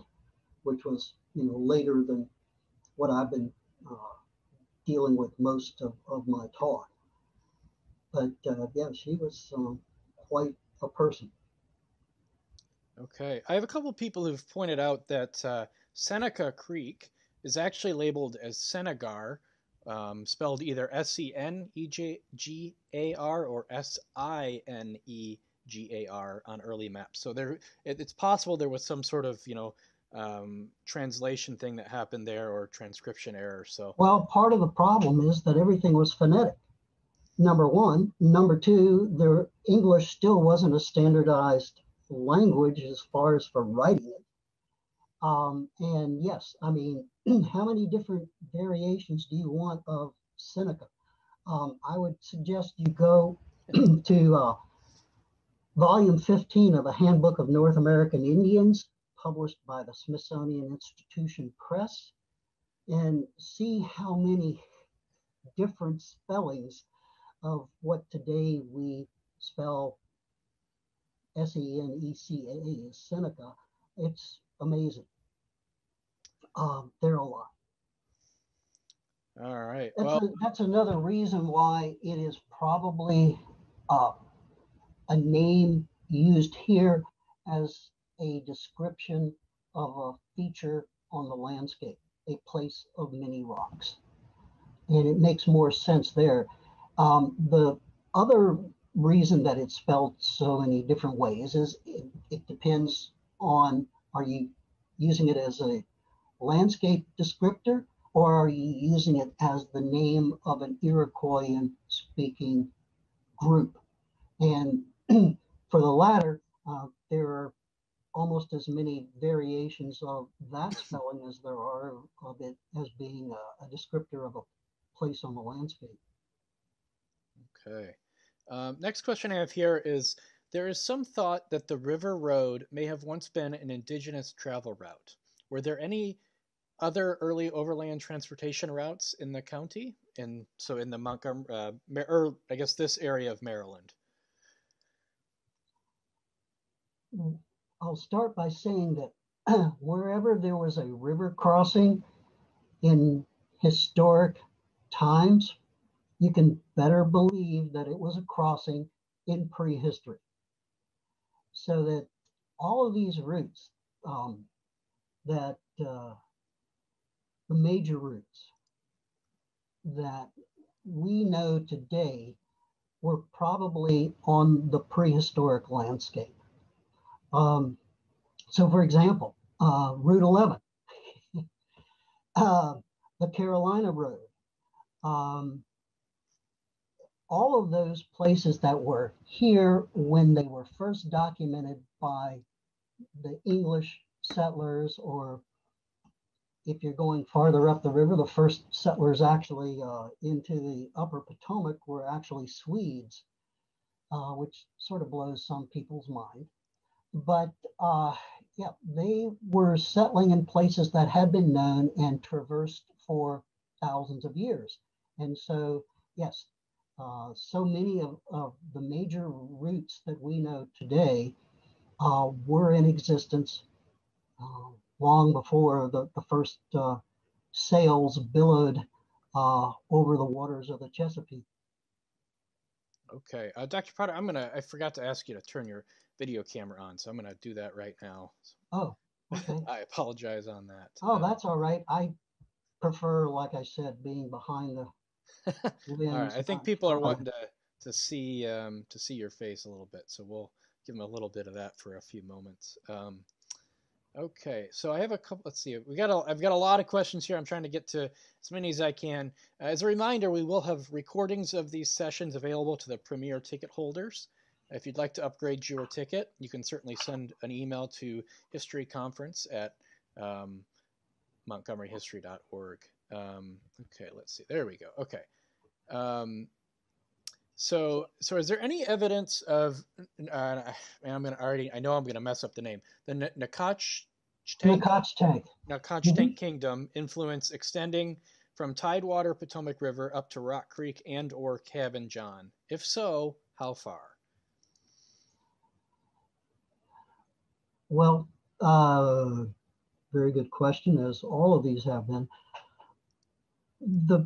which was, you know, later than what I've been dealing with most of my talk. But yeah, she was quite a person. Okay, I have a couple of people who've pointed out that Seneca Creek is actually labeled as Senegar, spelled either S-E-N-E-G-A-R or S-I-N-E-G-A-R on early maps. So there, it's possible there was some sort of, you know, translation thing that happened there, or transcription error. So well, part of the problem is that everything was phonetic. Number one. Number two, their English still wasn't a standardized language as far as for writing it. And yes, I mean, how many different variations do you want of Seneca? I would suggest you go to volume 15 of the Handbook of North American Indians, published by the Smithsonian Institution Press. and see how many different spellings of what today we spell S-E-N-E-C-A-A is Seneca. It's amazing. There are a lot. All right. Well, that's another reason why it is probably a name used here as a description of a feature on the landscape, a place of many rocks. And it makes more sense there. The other reason that it's spelled so many different ways is it depends on, are you using it as a landscape descriptor, or are you using it as the name of an Iroquoian-speaking group? And for the latter, there are almost as many variations of that spelling as there are of it as being a descriptor of a place on the landscape. Okay. Next question I have here is, there is some thought that the river road may have once been an indigenous travel route. Were there any other early overland transportation routes in the county? And so in the Montgomery, or I guess this area of Maryland? I'll start by saying that wherever there was a river crossing in historic times, you can better believe that it was a crossing in prehistory. So that all of these routes, the major routes that we know today were probably on the prehistoric landscape. So for example, Route 11, the Carolina Road, all of those places that were here when they were first documented by the English settlers, or if you're going farther up the river, the first settlers actually into the upper Potomac were actually Swedes, which sort of blows some people's mind. But yeah, they were settling in places that had been known and traversed for thousands of years. And so, yes, so many of the major routes that we know today were in existence long before the first sails billowed over the waters of the Chesapeake. Okay, Dr. Potter, I forgot to ask you to turn your video camera on, so I'm gonna do that right now. Oh, okay. I apologize on that. Oh, that's all right. I prefer, like I said, being behind the. All right. I think people are wanting to see your face a little bit, so we'll give them a little bit of that for a few moments. Okay, so I have a couple. Let's see. I've got a lot of questions here. I'm trying to get to as many as I can. As a reminder, we will have recordings of these sessions available to the Premier ticket holders. If you'd like to upgrade your ticket, you can certainly send an email to historyconference@montgomeryhistory.org. Okay, let's see. There we go. Okay. So is there any evidence of, I know I'm going to mess up the name, the Nacotchtank Kingdom influence extending from Tidewater Potomac River up to Rock Creek and or Cabin John? If so, how far? Well, very good question, as all of these have been. The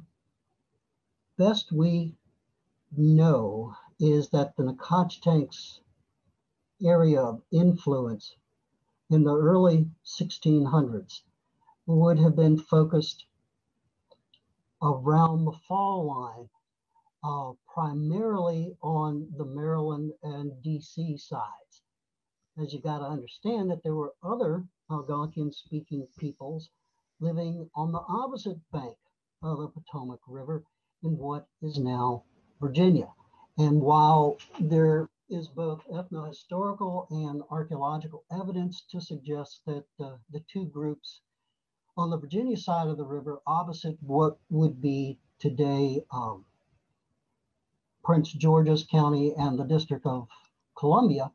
best we know is that the Nacotchtank's area of influence in the early 1600s would have been focused around the fall line, primarily on the Maryland and DC sides. As you got to understand that there were other Algonquian-speaking peoples living on the opposite bank of the Potomac River in what is now Virginia. And while there is both ethnohistorical and archaeological evidence to suggest that the two groups on the Virginia side of the river opposite what would be today Prince George's County and the District of Columbia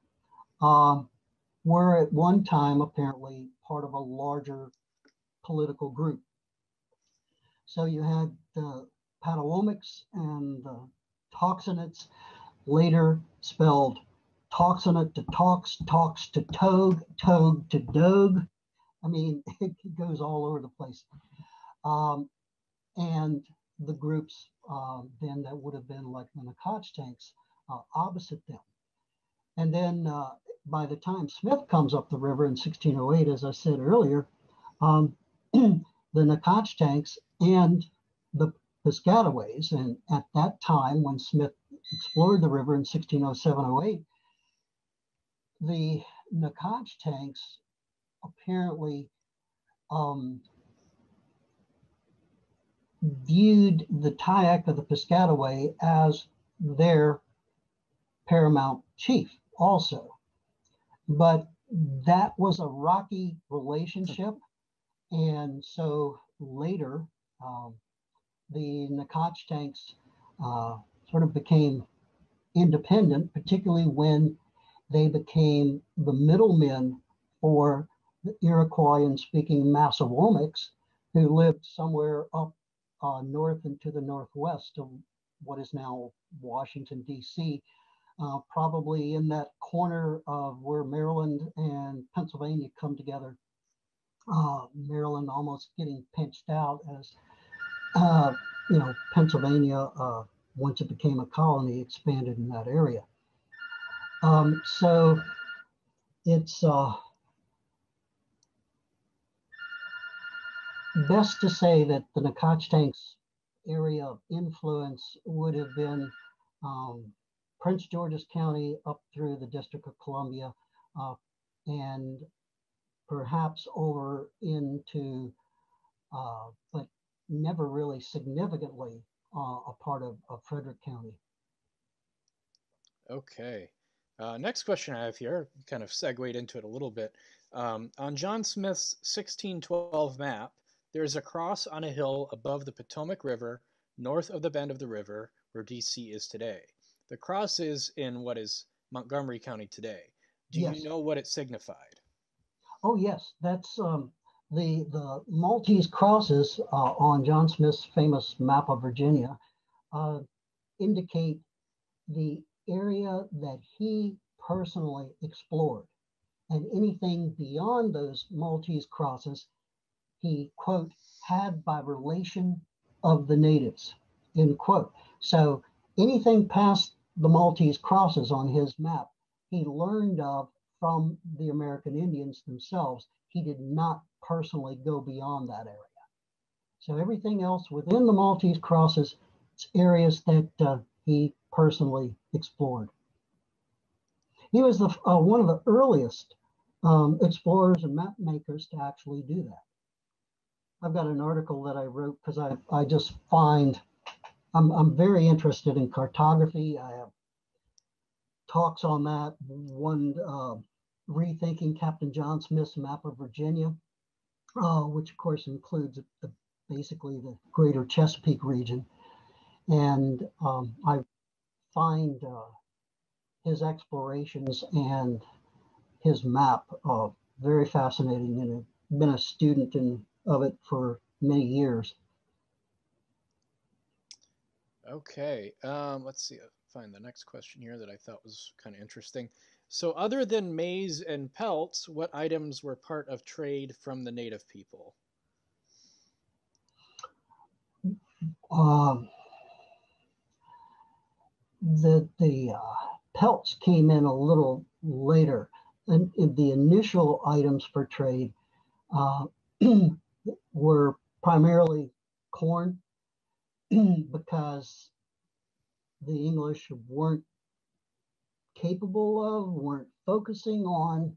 were at one time apparently part of a larger political group. So you had the pataomics and the toxinates, later spelled toxinate to tox, tox to togue, togue to dogue. I mean, it goes all over the place. And the groups then that would have been like the Nakach tanks opposite them. And then by the time Smith comes up the river in 1608, as I said earlier, the Nakach tanks and the Piscataways, and at that time when Smith explored the river in 1607-08, the Nakach tanks apparently viewed the Tayac of the Piscataway as their paramount chief also. But that was a rocky relationship. And so later, the Nakach tanks sort of became independent, particularly when they became the middlemen for the Iroquoian-speaking Massawomics, who lived somewhere up north and to the northwest of what is now Washington, D.C., probably in that corner of where Maryland and Pennsylvania come together. Maryland almost getting pinched out as, you know, Pennsylvania, once it became a colony, expanded in that area. So it's best to say that the Nacogdoches area of influence would have been Prince George's County up through the District of Columbia and perhaps over into, but never really significantly a part of Frederick County. Okay. Next question I have here, kind of segued into it a little bit. On John Smith's 1612 map, there's a cross on a hill above the Potomac River, north of the bend of the river, where D.C. is today. The cross is in what is Montgomery County today. Do you know what it signified? Oh, yes. That's the Maltese crosses on John Smith's famous map of Virginia indicate the area that he personally explored, and anything beyond those Maltese crosses he, quote, had by relation of the natives, end quote. So anything past the Maltese crosses on his map he learned of from the American Indians themselves. He did not personally go beyond that area. So everything else within the Maltese crosses, it's areas that he personally explored. He was the, one of the earliest explorers and map makers to actually do that. I've got an article that I wrote because I just find, I'm very interested in cartography. I have talks on that, one rethinking Captain John Smith's map of Virginia, which of course includes basically the greater Chesapeake region. And I find his explorations and his map very fascinating, and I've been a student of it for many years. Okay, let's see, I'll find the next question here that I thought was kind of interesting. So other than maize and pelts, what items were part of trade from the native people? The pelts came in a little later, and the initial items for trade were primarily corn, because the English weren't capable of, weren't focusing on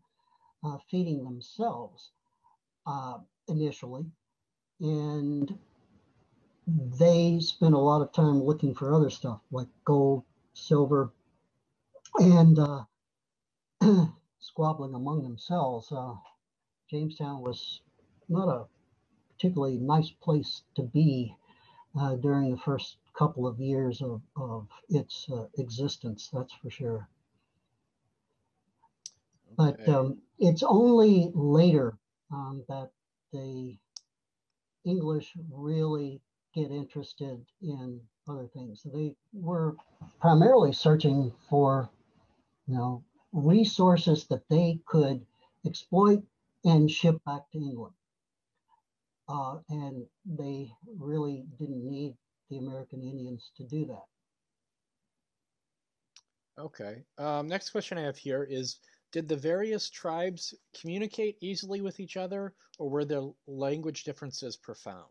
feeding themselves initially, and they spent a lot of time looking for other stuff like gold, silver, and squabbling among themselves. Jamestown was not a particularly nice place to be during the first couple of years of its existence, that's for sure. Okay. But it's only later that the English really get interested in other things. So they were primarily searching for, you know, resources that they could exploit and ship back to England. And they really didn't need the American Indians to do that. Okay. Next question I have here is, did the various tribes communicate easily with each other, or were their language differences profound?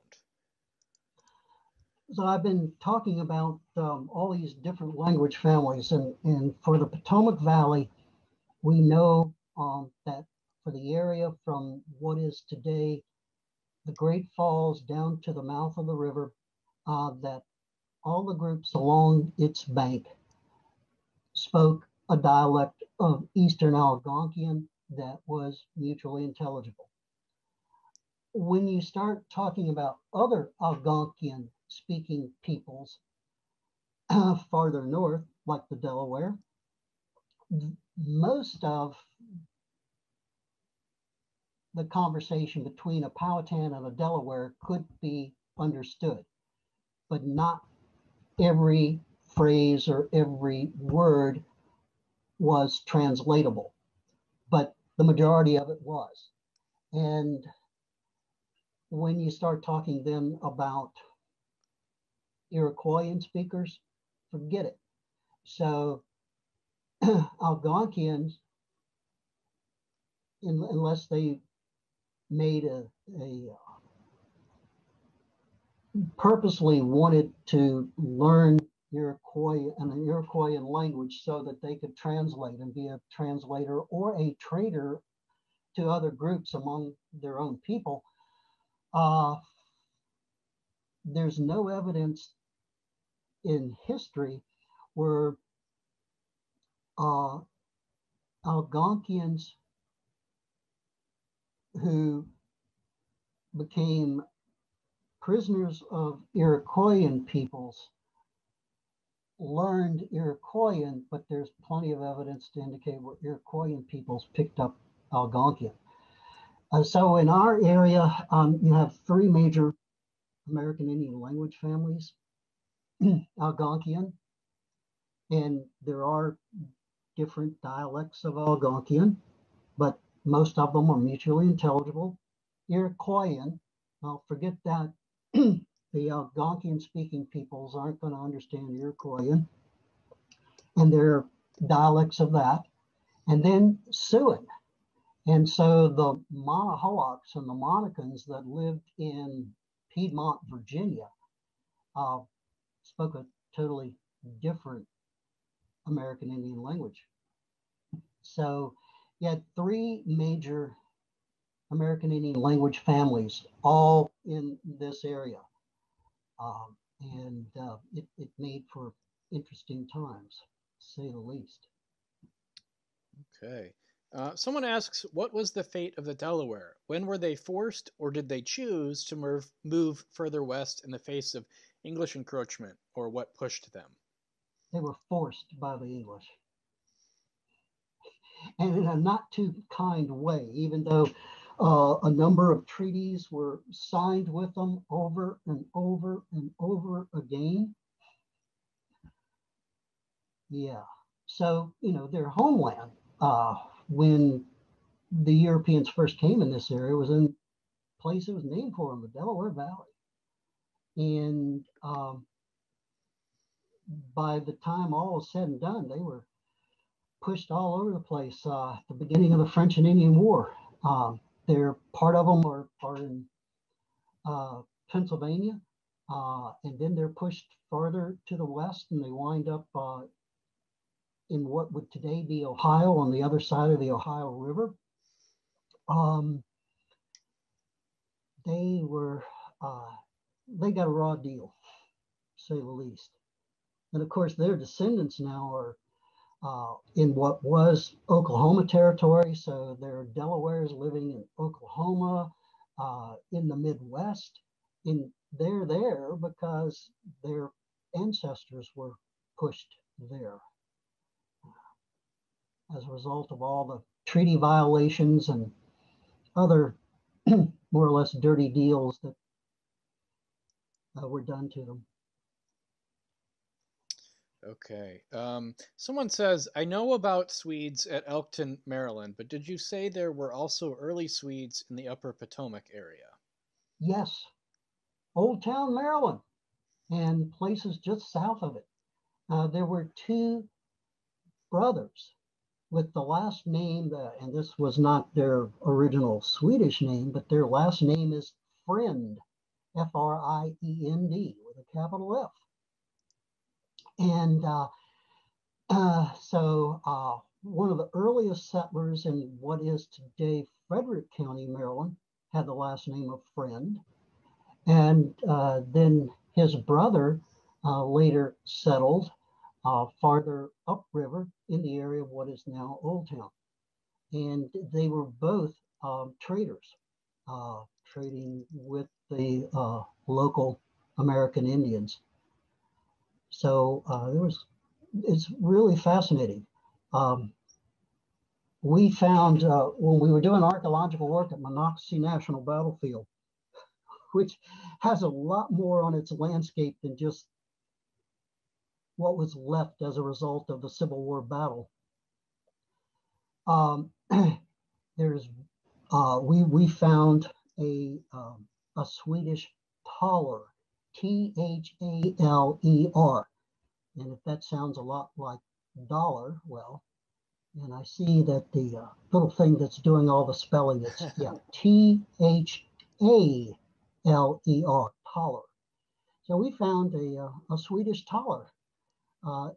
So I've been talking about all these different language families, and for the Potomac Valley, we know that for the area from what is today the Great Falls down to the mouth of the river, that all the groups along its bank spoke a dialect of Eastern Algonquian that was mutually intelligible. When you start talking about other Algonquian speaking peoples farther north, like the Delaware, most of the conversation between a Powhatan and a Delaware could be understood, but not every phrase or every word was translatable, but the majority of it was. And when you start talking then about Iroquoian speakers, forget it. So Algonquians, unless they made purposely wanted to learn Iroquois and an Iroquoian language so that they could translate and be a translator or a trader to other groups among their own people. There's no evidence in history where Algonquians who became prisoners of Iroquoian peoples learned Iroquoian, but there's plenty of evidence to indicate where Iroquoian peoples picked up Algonquian. So in our area, you have three major American Indian language families, Algonquian, and there are different dialects of Algonquian, but most of them are mutually intelligible. Iroquoian, well, forget that. The Algonquian-speaking peoples aren't going to understand Iroquoian, and there are dialects of that. And then Siouan. And so the Manahawks and the Monacans that lived in Piedmont, Virginia, spoke a totally different American Indian language. So you had three major American Indian language families, all in this area. It made for interesting times, to say the least. Okay. Someone asks, what was the fate of the Delaware? When were they forced, or did they choose to move further west in the face of English encroachment, or what pushed them? They were forced by the English, and in a not too kind way, even though a number of treaties were signed with them over and over and over again. Yeah, so, you know, their homeland, when the Europeans first came in this area, was in place it was named for them, the Delaware Valley. And by the time all was said and done, they were pushed all over the place at the beginning of the French and Indian War. They're part of them are in Pennsylvania, and then they're pushed farther to the west, and they wind up in what would today be Ohio, on the other side of the Ohio River. They got a raw deal, to say the least. And of course, their descendants now are in what was Oklahoma Territory. So there are Delawares living in Oklahoma, in the Midwest, and they're there because their ancestors were pushed there as a result of all the treaty violations and other more or less dirty deals that were done to them. Okay. Someone says, I know about Swedes at Elkton, Maryland, but did you say there were also early Swedes in the upper Potomac area? Yes. Old Town, Maryland, and places just south of it. There were two brothers with the last name, and this was not their original Swedish name, but their last name is Friend, F-R-I-E-N-D, with a capital F. And so one of the earliest settlers in what is today Frederick County, Maryland, had the last name of Friend. And then his brother later settled farther upriver in the area of what is now Old Town. And they were both traders, trading with the local American Indians. So it's really fascinating. We found when we were doing archaeological work at Monocacy National Battlefield, which has a lot more on its landscape than just what was left as a result of the Civil War battle. We found a Swedish thaler, T-H-A-L-E-R. And if that sounds a lot like dollar, well, and I see that the little thing that's doing all the spelling, it's yeah, T-H-A-L-E-R, thaler. So we found a Swedish thaler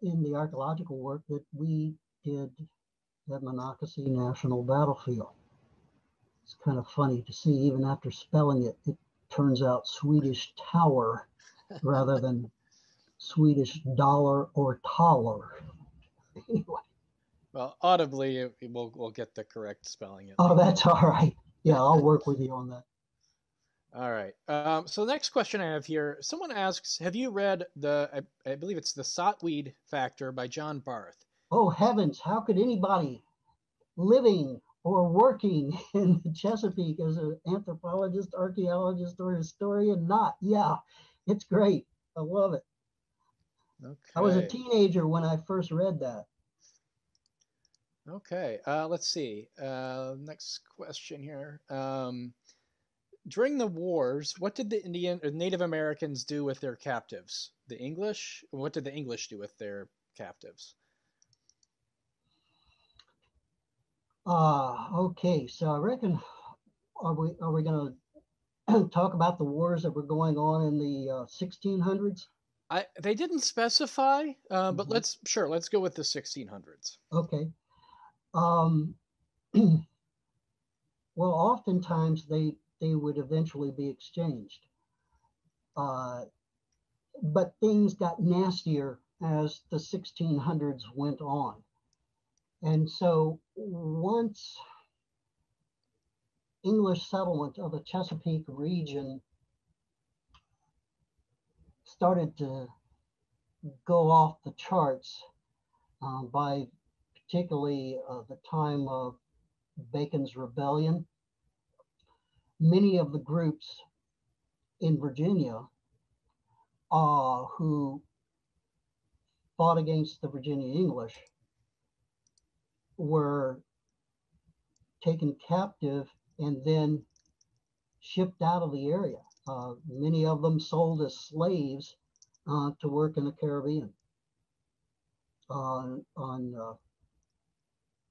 in the archaeological work that we did at Monocacy National Battlefield. It's kind of funny to see, even after spelling it, it turns out Swedish tower rather than Swedish dollar or taller. Anyway. Well, audibly, we'll get the correct spelling. Oh, that's all right. Yeah, I'll work with you on that. All right. So the next question I have here, someone asks, have you read the, I believe it's The Sotweed Factor by John Barth? Oh, heavens, how could anybody living or working in the Chesapeake as an anthropologist, archaeologist, or historian not? Yeah, it's great. I love it. Okay. I was a teenager when I first read that. Okay, let's see. Next question here. During the wars, what did the Native Americans do with their captives? The English? What did the English do with their captives? Okay, so I reckon, are we going to talk about the wars that were going on in the 1600s? They didn't specify, but let's go with the 1600s. Okay. Well, oftentimes they would eventually be exchanged, but things got nastier as the 1600s went on. And so once English settlement of the Chesapeake region started to go off the charts by particularly the time of Bacon's Rebellion, many of the groups in Virginia who fought against the Virginia English were taken captive and then shipped out of the area. Many of them sold as slaves to work in the Caribbean on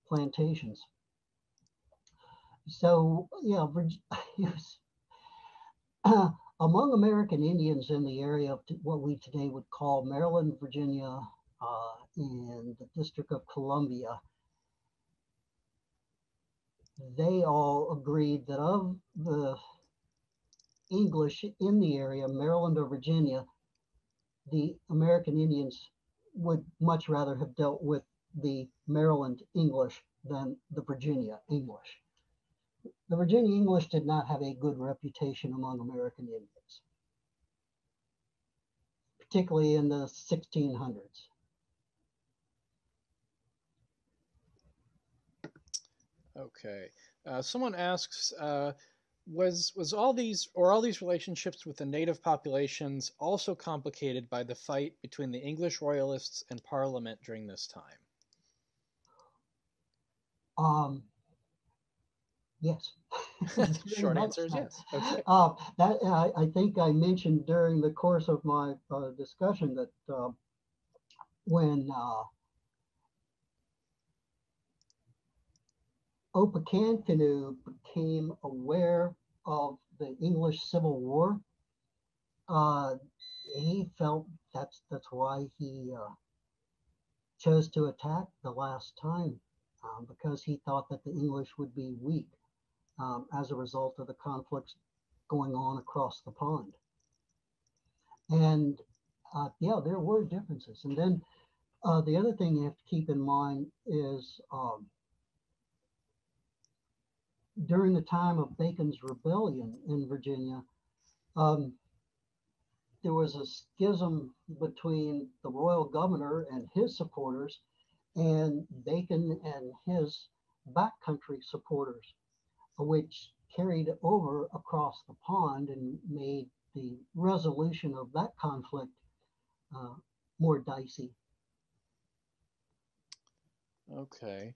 plantations. So, yeah, among American Indians in the area of what we today would call Maryland, Virginia, and the District of Columbia, they all agreed that of the English in the area, Maryland or Virginia, the American Indians would much rather have dealt with the Maryland English than the Virginia English. The Virginia English did not have a good reputation among American Indians, particularly in the 1600s. Okay. Someone asks, all these relationships with the native populations also complicated by the fight between the English royalists and Parliament during this time? Yes. Short answer is yes. Okay. I think I mentioned during the course of my discussion that when Opakantinu became aware of the English Civil War, he felt that's why he chose to attack the last time, because he thought that the English would be weak as a result of the conflicts going on across the pond. And yeah, there were differences. And then the other thing you have to keep in mind is during the time of Bacon's Rebellion in Virginia, there was a schism between the royal governor and his supporters and Bacon and his backcountry supporters, which carried over across the pond and made the resolution of that conflict more dicey. Okay,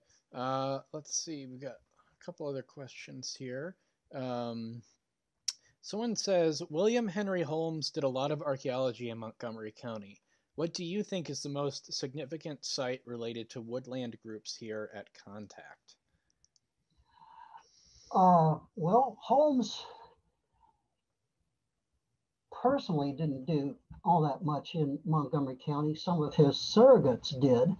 let's see, we've got couple other questions here. Someone says, William Henry Holmes did a lot of archaeology in Montgomery County. What do you think is the most significant site related to woodland groups here at Contact? Well, Holmes personally didn't do all that much in Montgomery County. Some of his surrogates did,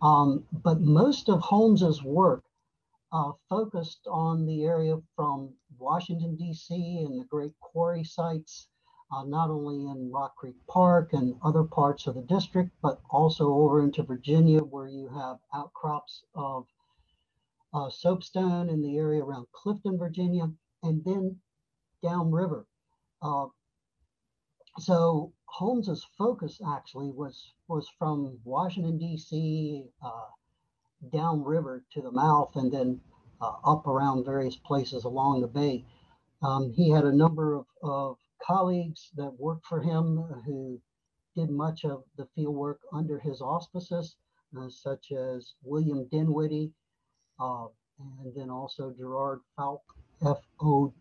but most of Holmes's work focused on the area from Washington, D.C. and the great quarry sites, not only in Rock Creek Park and other parts of the district, but also over into Virginia, where you have outcrops of soapstone in the area around Clifton, Virginia, and then downriver. So Holmes's focus actually was from Washington, D.C., downriver to the mouth, and then up around various places along the bay. He had a number of colleagues that worked for him who did much of the field work under his auspices, such as William Dinwiddie, and then also Gerard Fowke, F-O-W-E-K-E.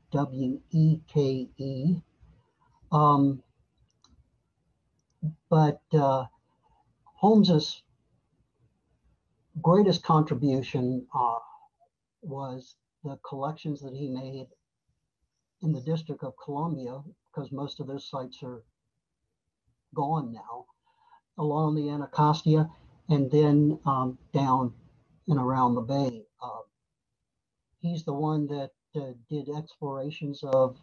But Holmes's greatest contribution was the collections that he made in the District of Columbia, because most of those sites are gone now, along the Anacostia, and then down and around the bay. He's the one that did explorations of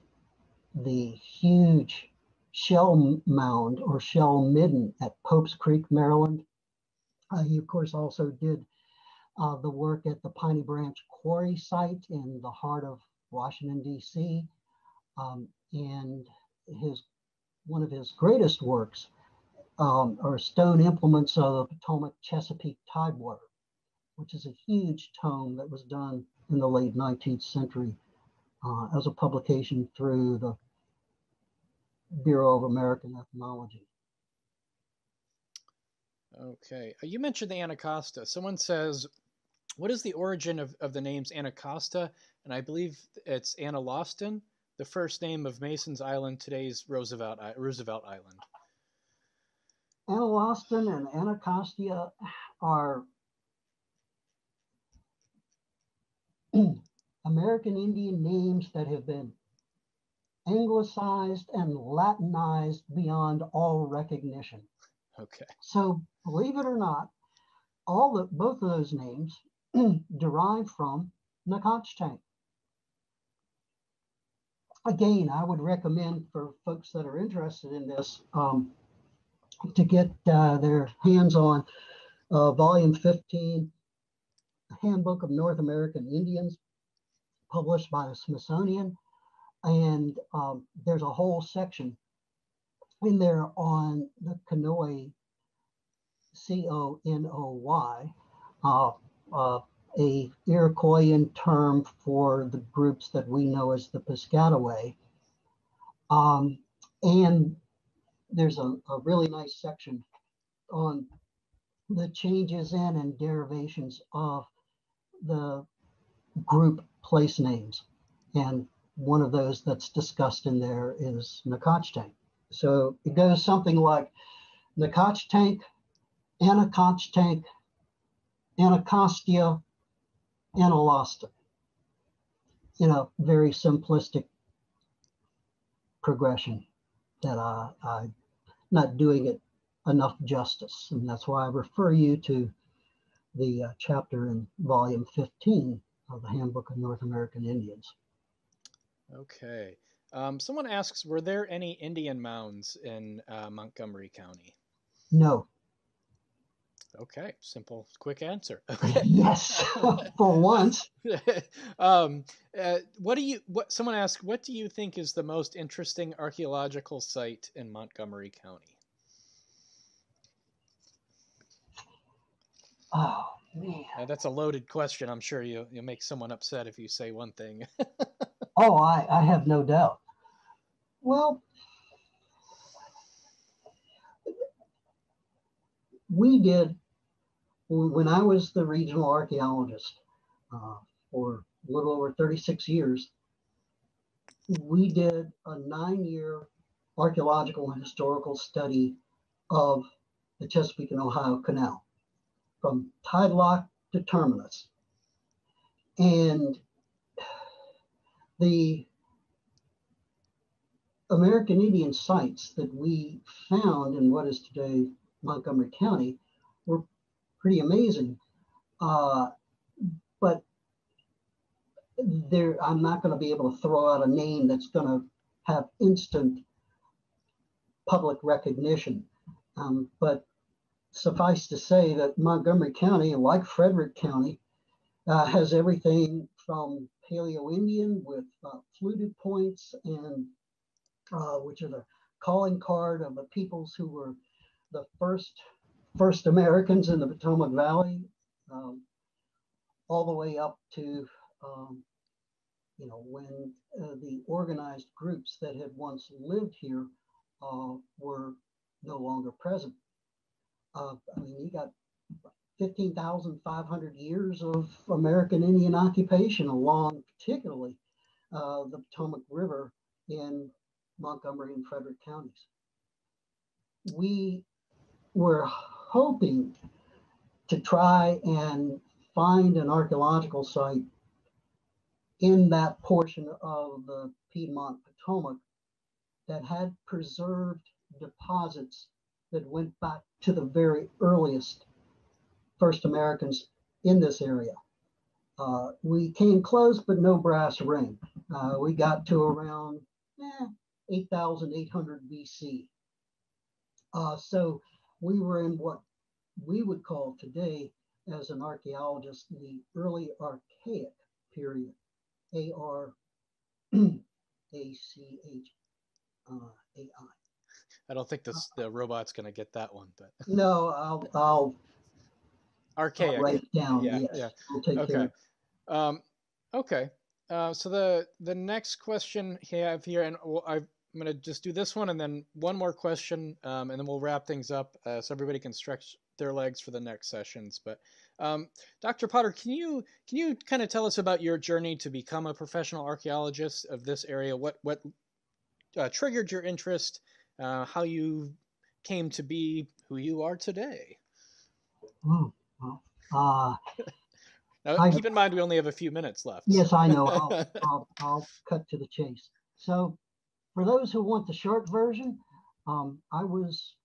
the huge shell mound or shell midden at Pope's Creek, Maryland. He, of course, also did the work at the Piney Branch Quarry site in the heart of Washington, D.C. And one of his greatest works are stone implements of the Potomac Chesapeake Tidewater, which is a huge tome that was done in the late 19th century as a publication through the Bureau of American Ethnology. Okay, you mentioned the Anacostia. Someone says, what is the origin of the names Anacostia? And I believe it's Anna Lofton, the first name of Mason's Island, today's Roosevelt Island. Anna Lofton and Anacostia are American Indian names that have been anglicized and Latinized beyond all recognition. Okay. So, believe it or not, both of those names derive from Nacotchtank. Again, I would recommend for folks that are interested in this to get their hands on Volume 15, Handbook of North American Indians, published by the Smithsonian, and there's a whole section in there on the Conoy, C-O-N-O-Y, a Iroquoian term for the groups that we know as the Piscataway. And there's a really nice section on the changes in and derivations of the group place names. And one of those that's discussed in there is Nacotchtank. So it goes something like Nacotchtank, Anacotchtank, Anacostia, Analasta. You know, very simplistic progression that I'm not doing it enough justice. And that's why I refer you to the chapter in volume 15 of the Handbook of North American Indians. Okay. Someone asks, were there any Indian mounds in Montgomery County? No. Okay. Simple, quick answer. Okay. Yes. For once. Someone asked, what do you think is the most interesting archaeological site in Montgomery County? Oh, man. That's a loaded question. I'm sure you'll make someone upset if you say one thing. Oh, I have no doubt. Well, we did, when I was the regional archaeologist for a little over 36 years, we did a 9-year archaeological and historical study of the Chesapeake and Ohio Canal from tide lock to terminus. And the American Indian sites that we found in what is today Montgomery County were pretty amazing. But I'm not going to be able to throw out a name that's going to have instant public recognition. But suffice to say that Montgomery County, like Frederick County, has everything from Paleo-Indian with fluted points, and which are the calling card of the peoples who were the first Americans in the Potomac Valley, all the way up to when the organized groups that had once lived here were no longer present. I mean, you got 15,500 years of American Indian occupation along particularly the Potomac River in Montgomery and Frederick counties. We were hoping to try and find an archaeological site in that portion of the Piedmont Potomac that had preserved deposits that went back to the very earliest first Americans in this area. We came close, but no brass ring. We got to around 8,800 BC. So we were in what we would call today, as an archaeologist, the early archaic period, A-R-A-C-H-A-I. I don't think the robot's going to get that one, but no, I'll archaic. Write it down. Yeah, yes. Yeah. We'll take care. Okay. So the next question I have here, and I'm going to just do this one, and then one more question, and then we'll wrap things up so everybody can stretch their legs for the next sessions. But Dr. Potter, can you kind of tell us about your journey to become a professional archaeologist of this area? What triggered your interest? How you came to be who you are today? Oh, well, now, keep in mind we only have a few minutes left. Yes, I know. I'll cut to the chase. So, for those who want the short version, I was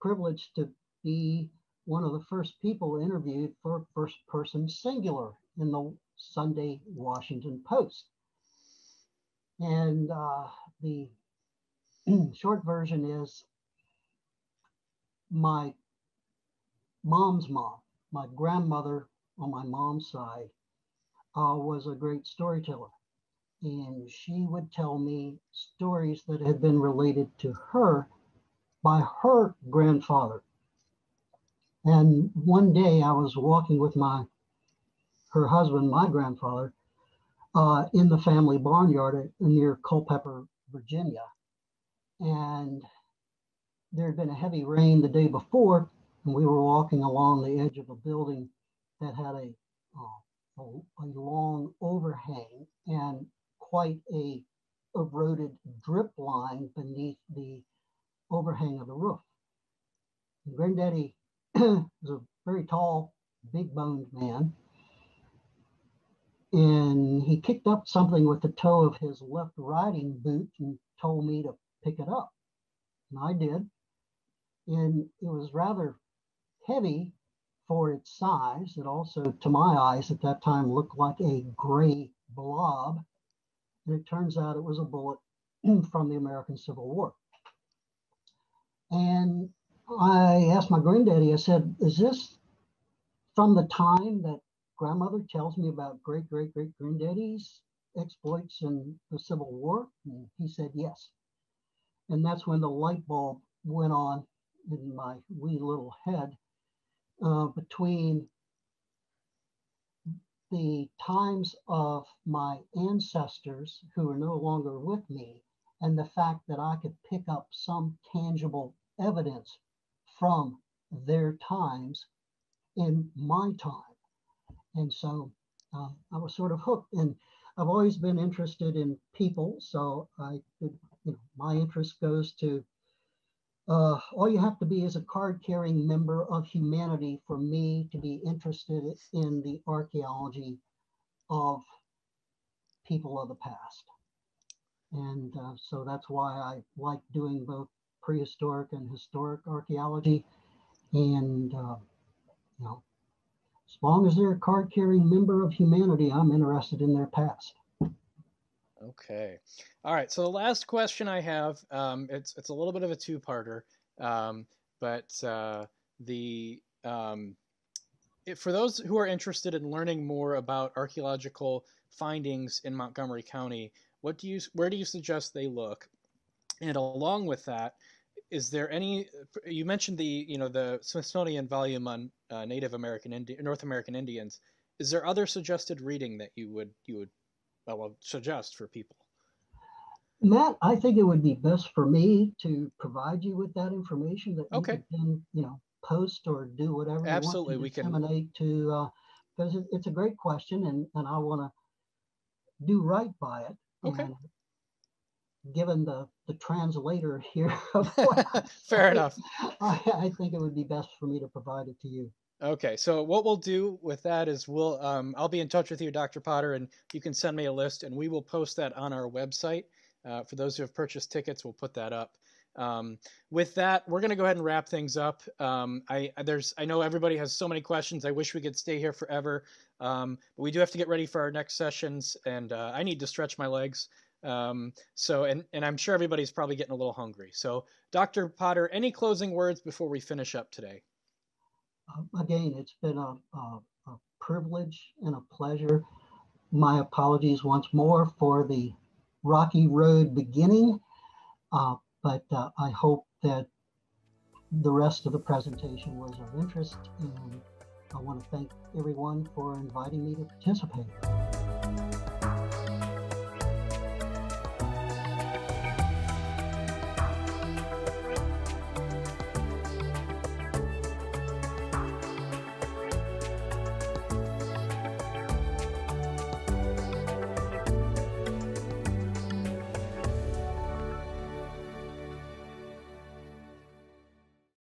privileged to be one of the first people interviewed for first person singular in the Sunday Washington Post, and the short version is my mom's mom, my grandmother on my mom's side, was a great storyteller. And she would tell me stories that had been related to her by her grandfather. And one day I was walking with her husband, my grandfather, in the family barnyard near Culpeper, Virginia. And there had been a heavy rain the day before, and we were walking along the edge of a building that had a long overhang and quite a eroded drip line beneath the overhang of the roof. And Granddaddy was a very tall, big-boned man, and he kicked up something with the toe of his left riding boot and told me to pick it up, and I did. And it was rather heavy for its size. It also, to my eyes at that time, looked like a gray blob. And it turns out it was a bullet from the American Civil War. And I asked my granddaddy, I said, is this from the time that grandmother tells me about great-great-great-granddaddy's exploits in the Civil War? And he said, yes. And that's when the light bulb went on in my wee little head between the times of my ancestors who are no longer with me and the fact that I could pick up some tangible evidence from their times in my time. And so I was sort of hooked, and I've always been interested in people. So my interest goes to all you have to be is a card-carrying member of humanity for me to be interested in the archaeology of people of the past. And so that's why I like doing both prehistoric and historic archaeology. And, as long as they're a card-carrying member of humanity, I'm interested in their past. Okay. All right. So the last question I have, it's a little bit of a two-parter, for those who are interested in learning more about archaeological findings in Montgomery County, where do you suggest they look? And along with that, is there any? You mentioned the Smithsonian volume on Native American North American Indians. Is there other suggested reading that you would suggest for people? Matt, I think it would be best for me to provide you with that information that okay. You can then, post or do whatever. Absolutely, you want to disseminate to, because it's a great question, and I want to do right by it. Okay. And given the translator here, fair enough. I think it would be best for me to provide it to you. Okay, so what we'll do with that is I'll be in touch with you, Dr. Potter, and you can send me a list, and we will post that on our website. For those who have purchased tickets, we'll put that up. With that, we're going to go ahead and wrap things up. I know everybody has so many questions. I wish we could stay here forever, but we do have to get ready for our next sessions, and I need to stretch my legs. And I'm sure everybody's probably getting a little hungry. So, Dr. Potter, any closing words before we finish up today? Again, it's been a privilege and a pleasure. My apologies once more for the rocky road beginning, but I hope that the rest of the presentation was of interest, and I want to thank everyone for inviting me to participate.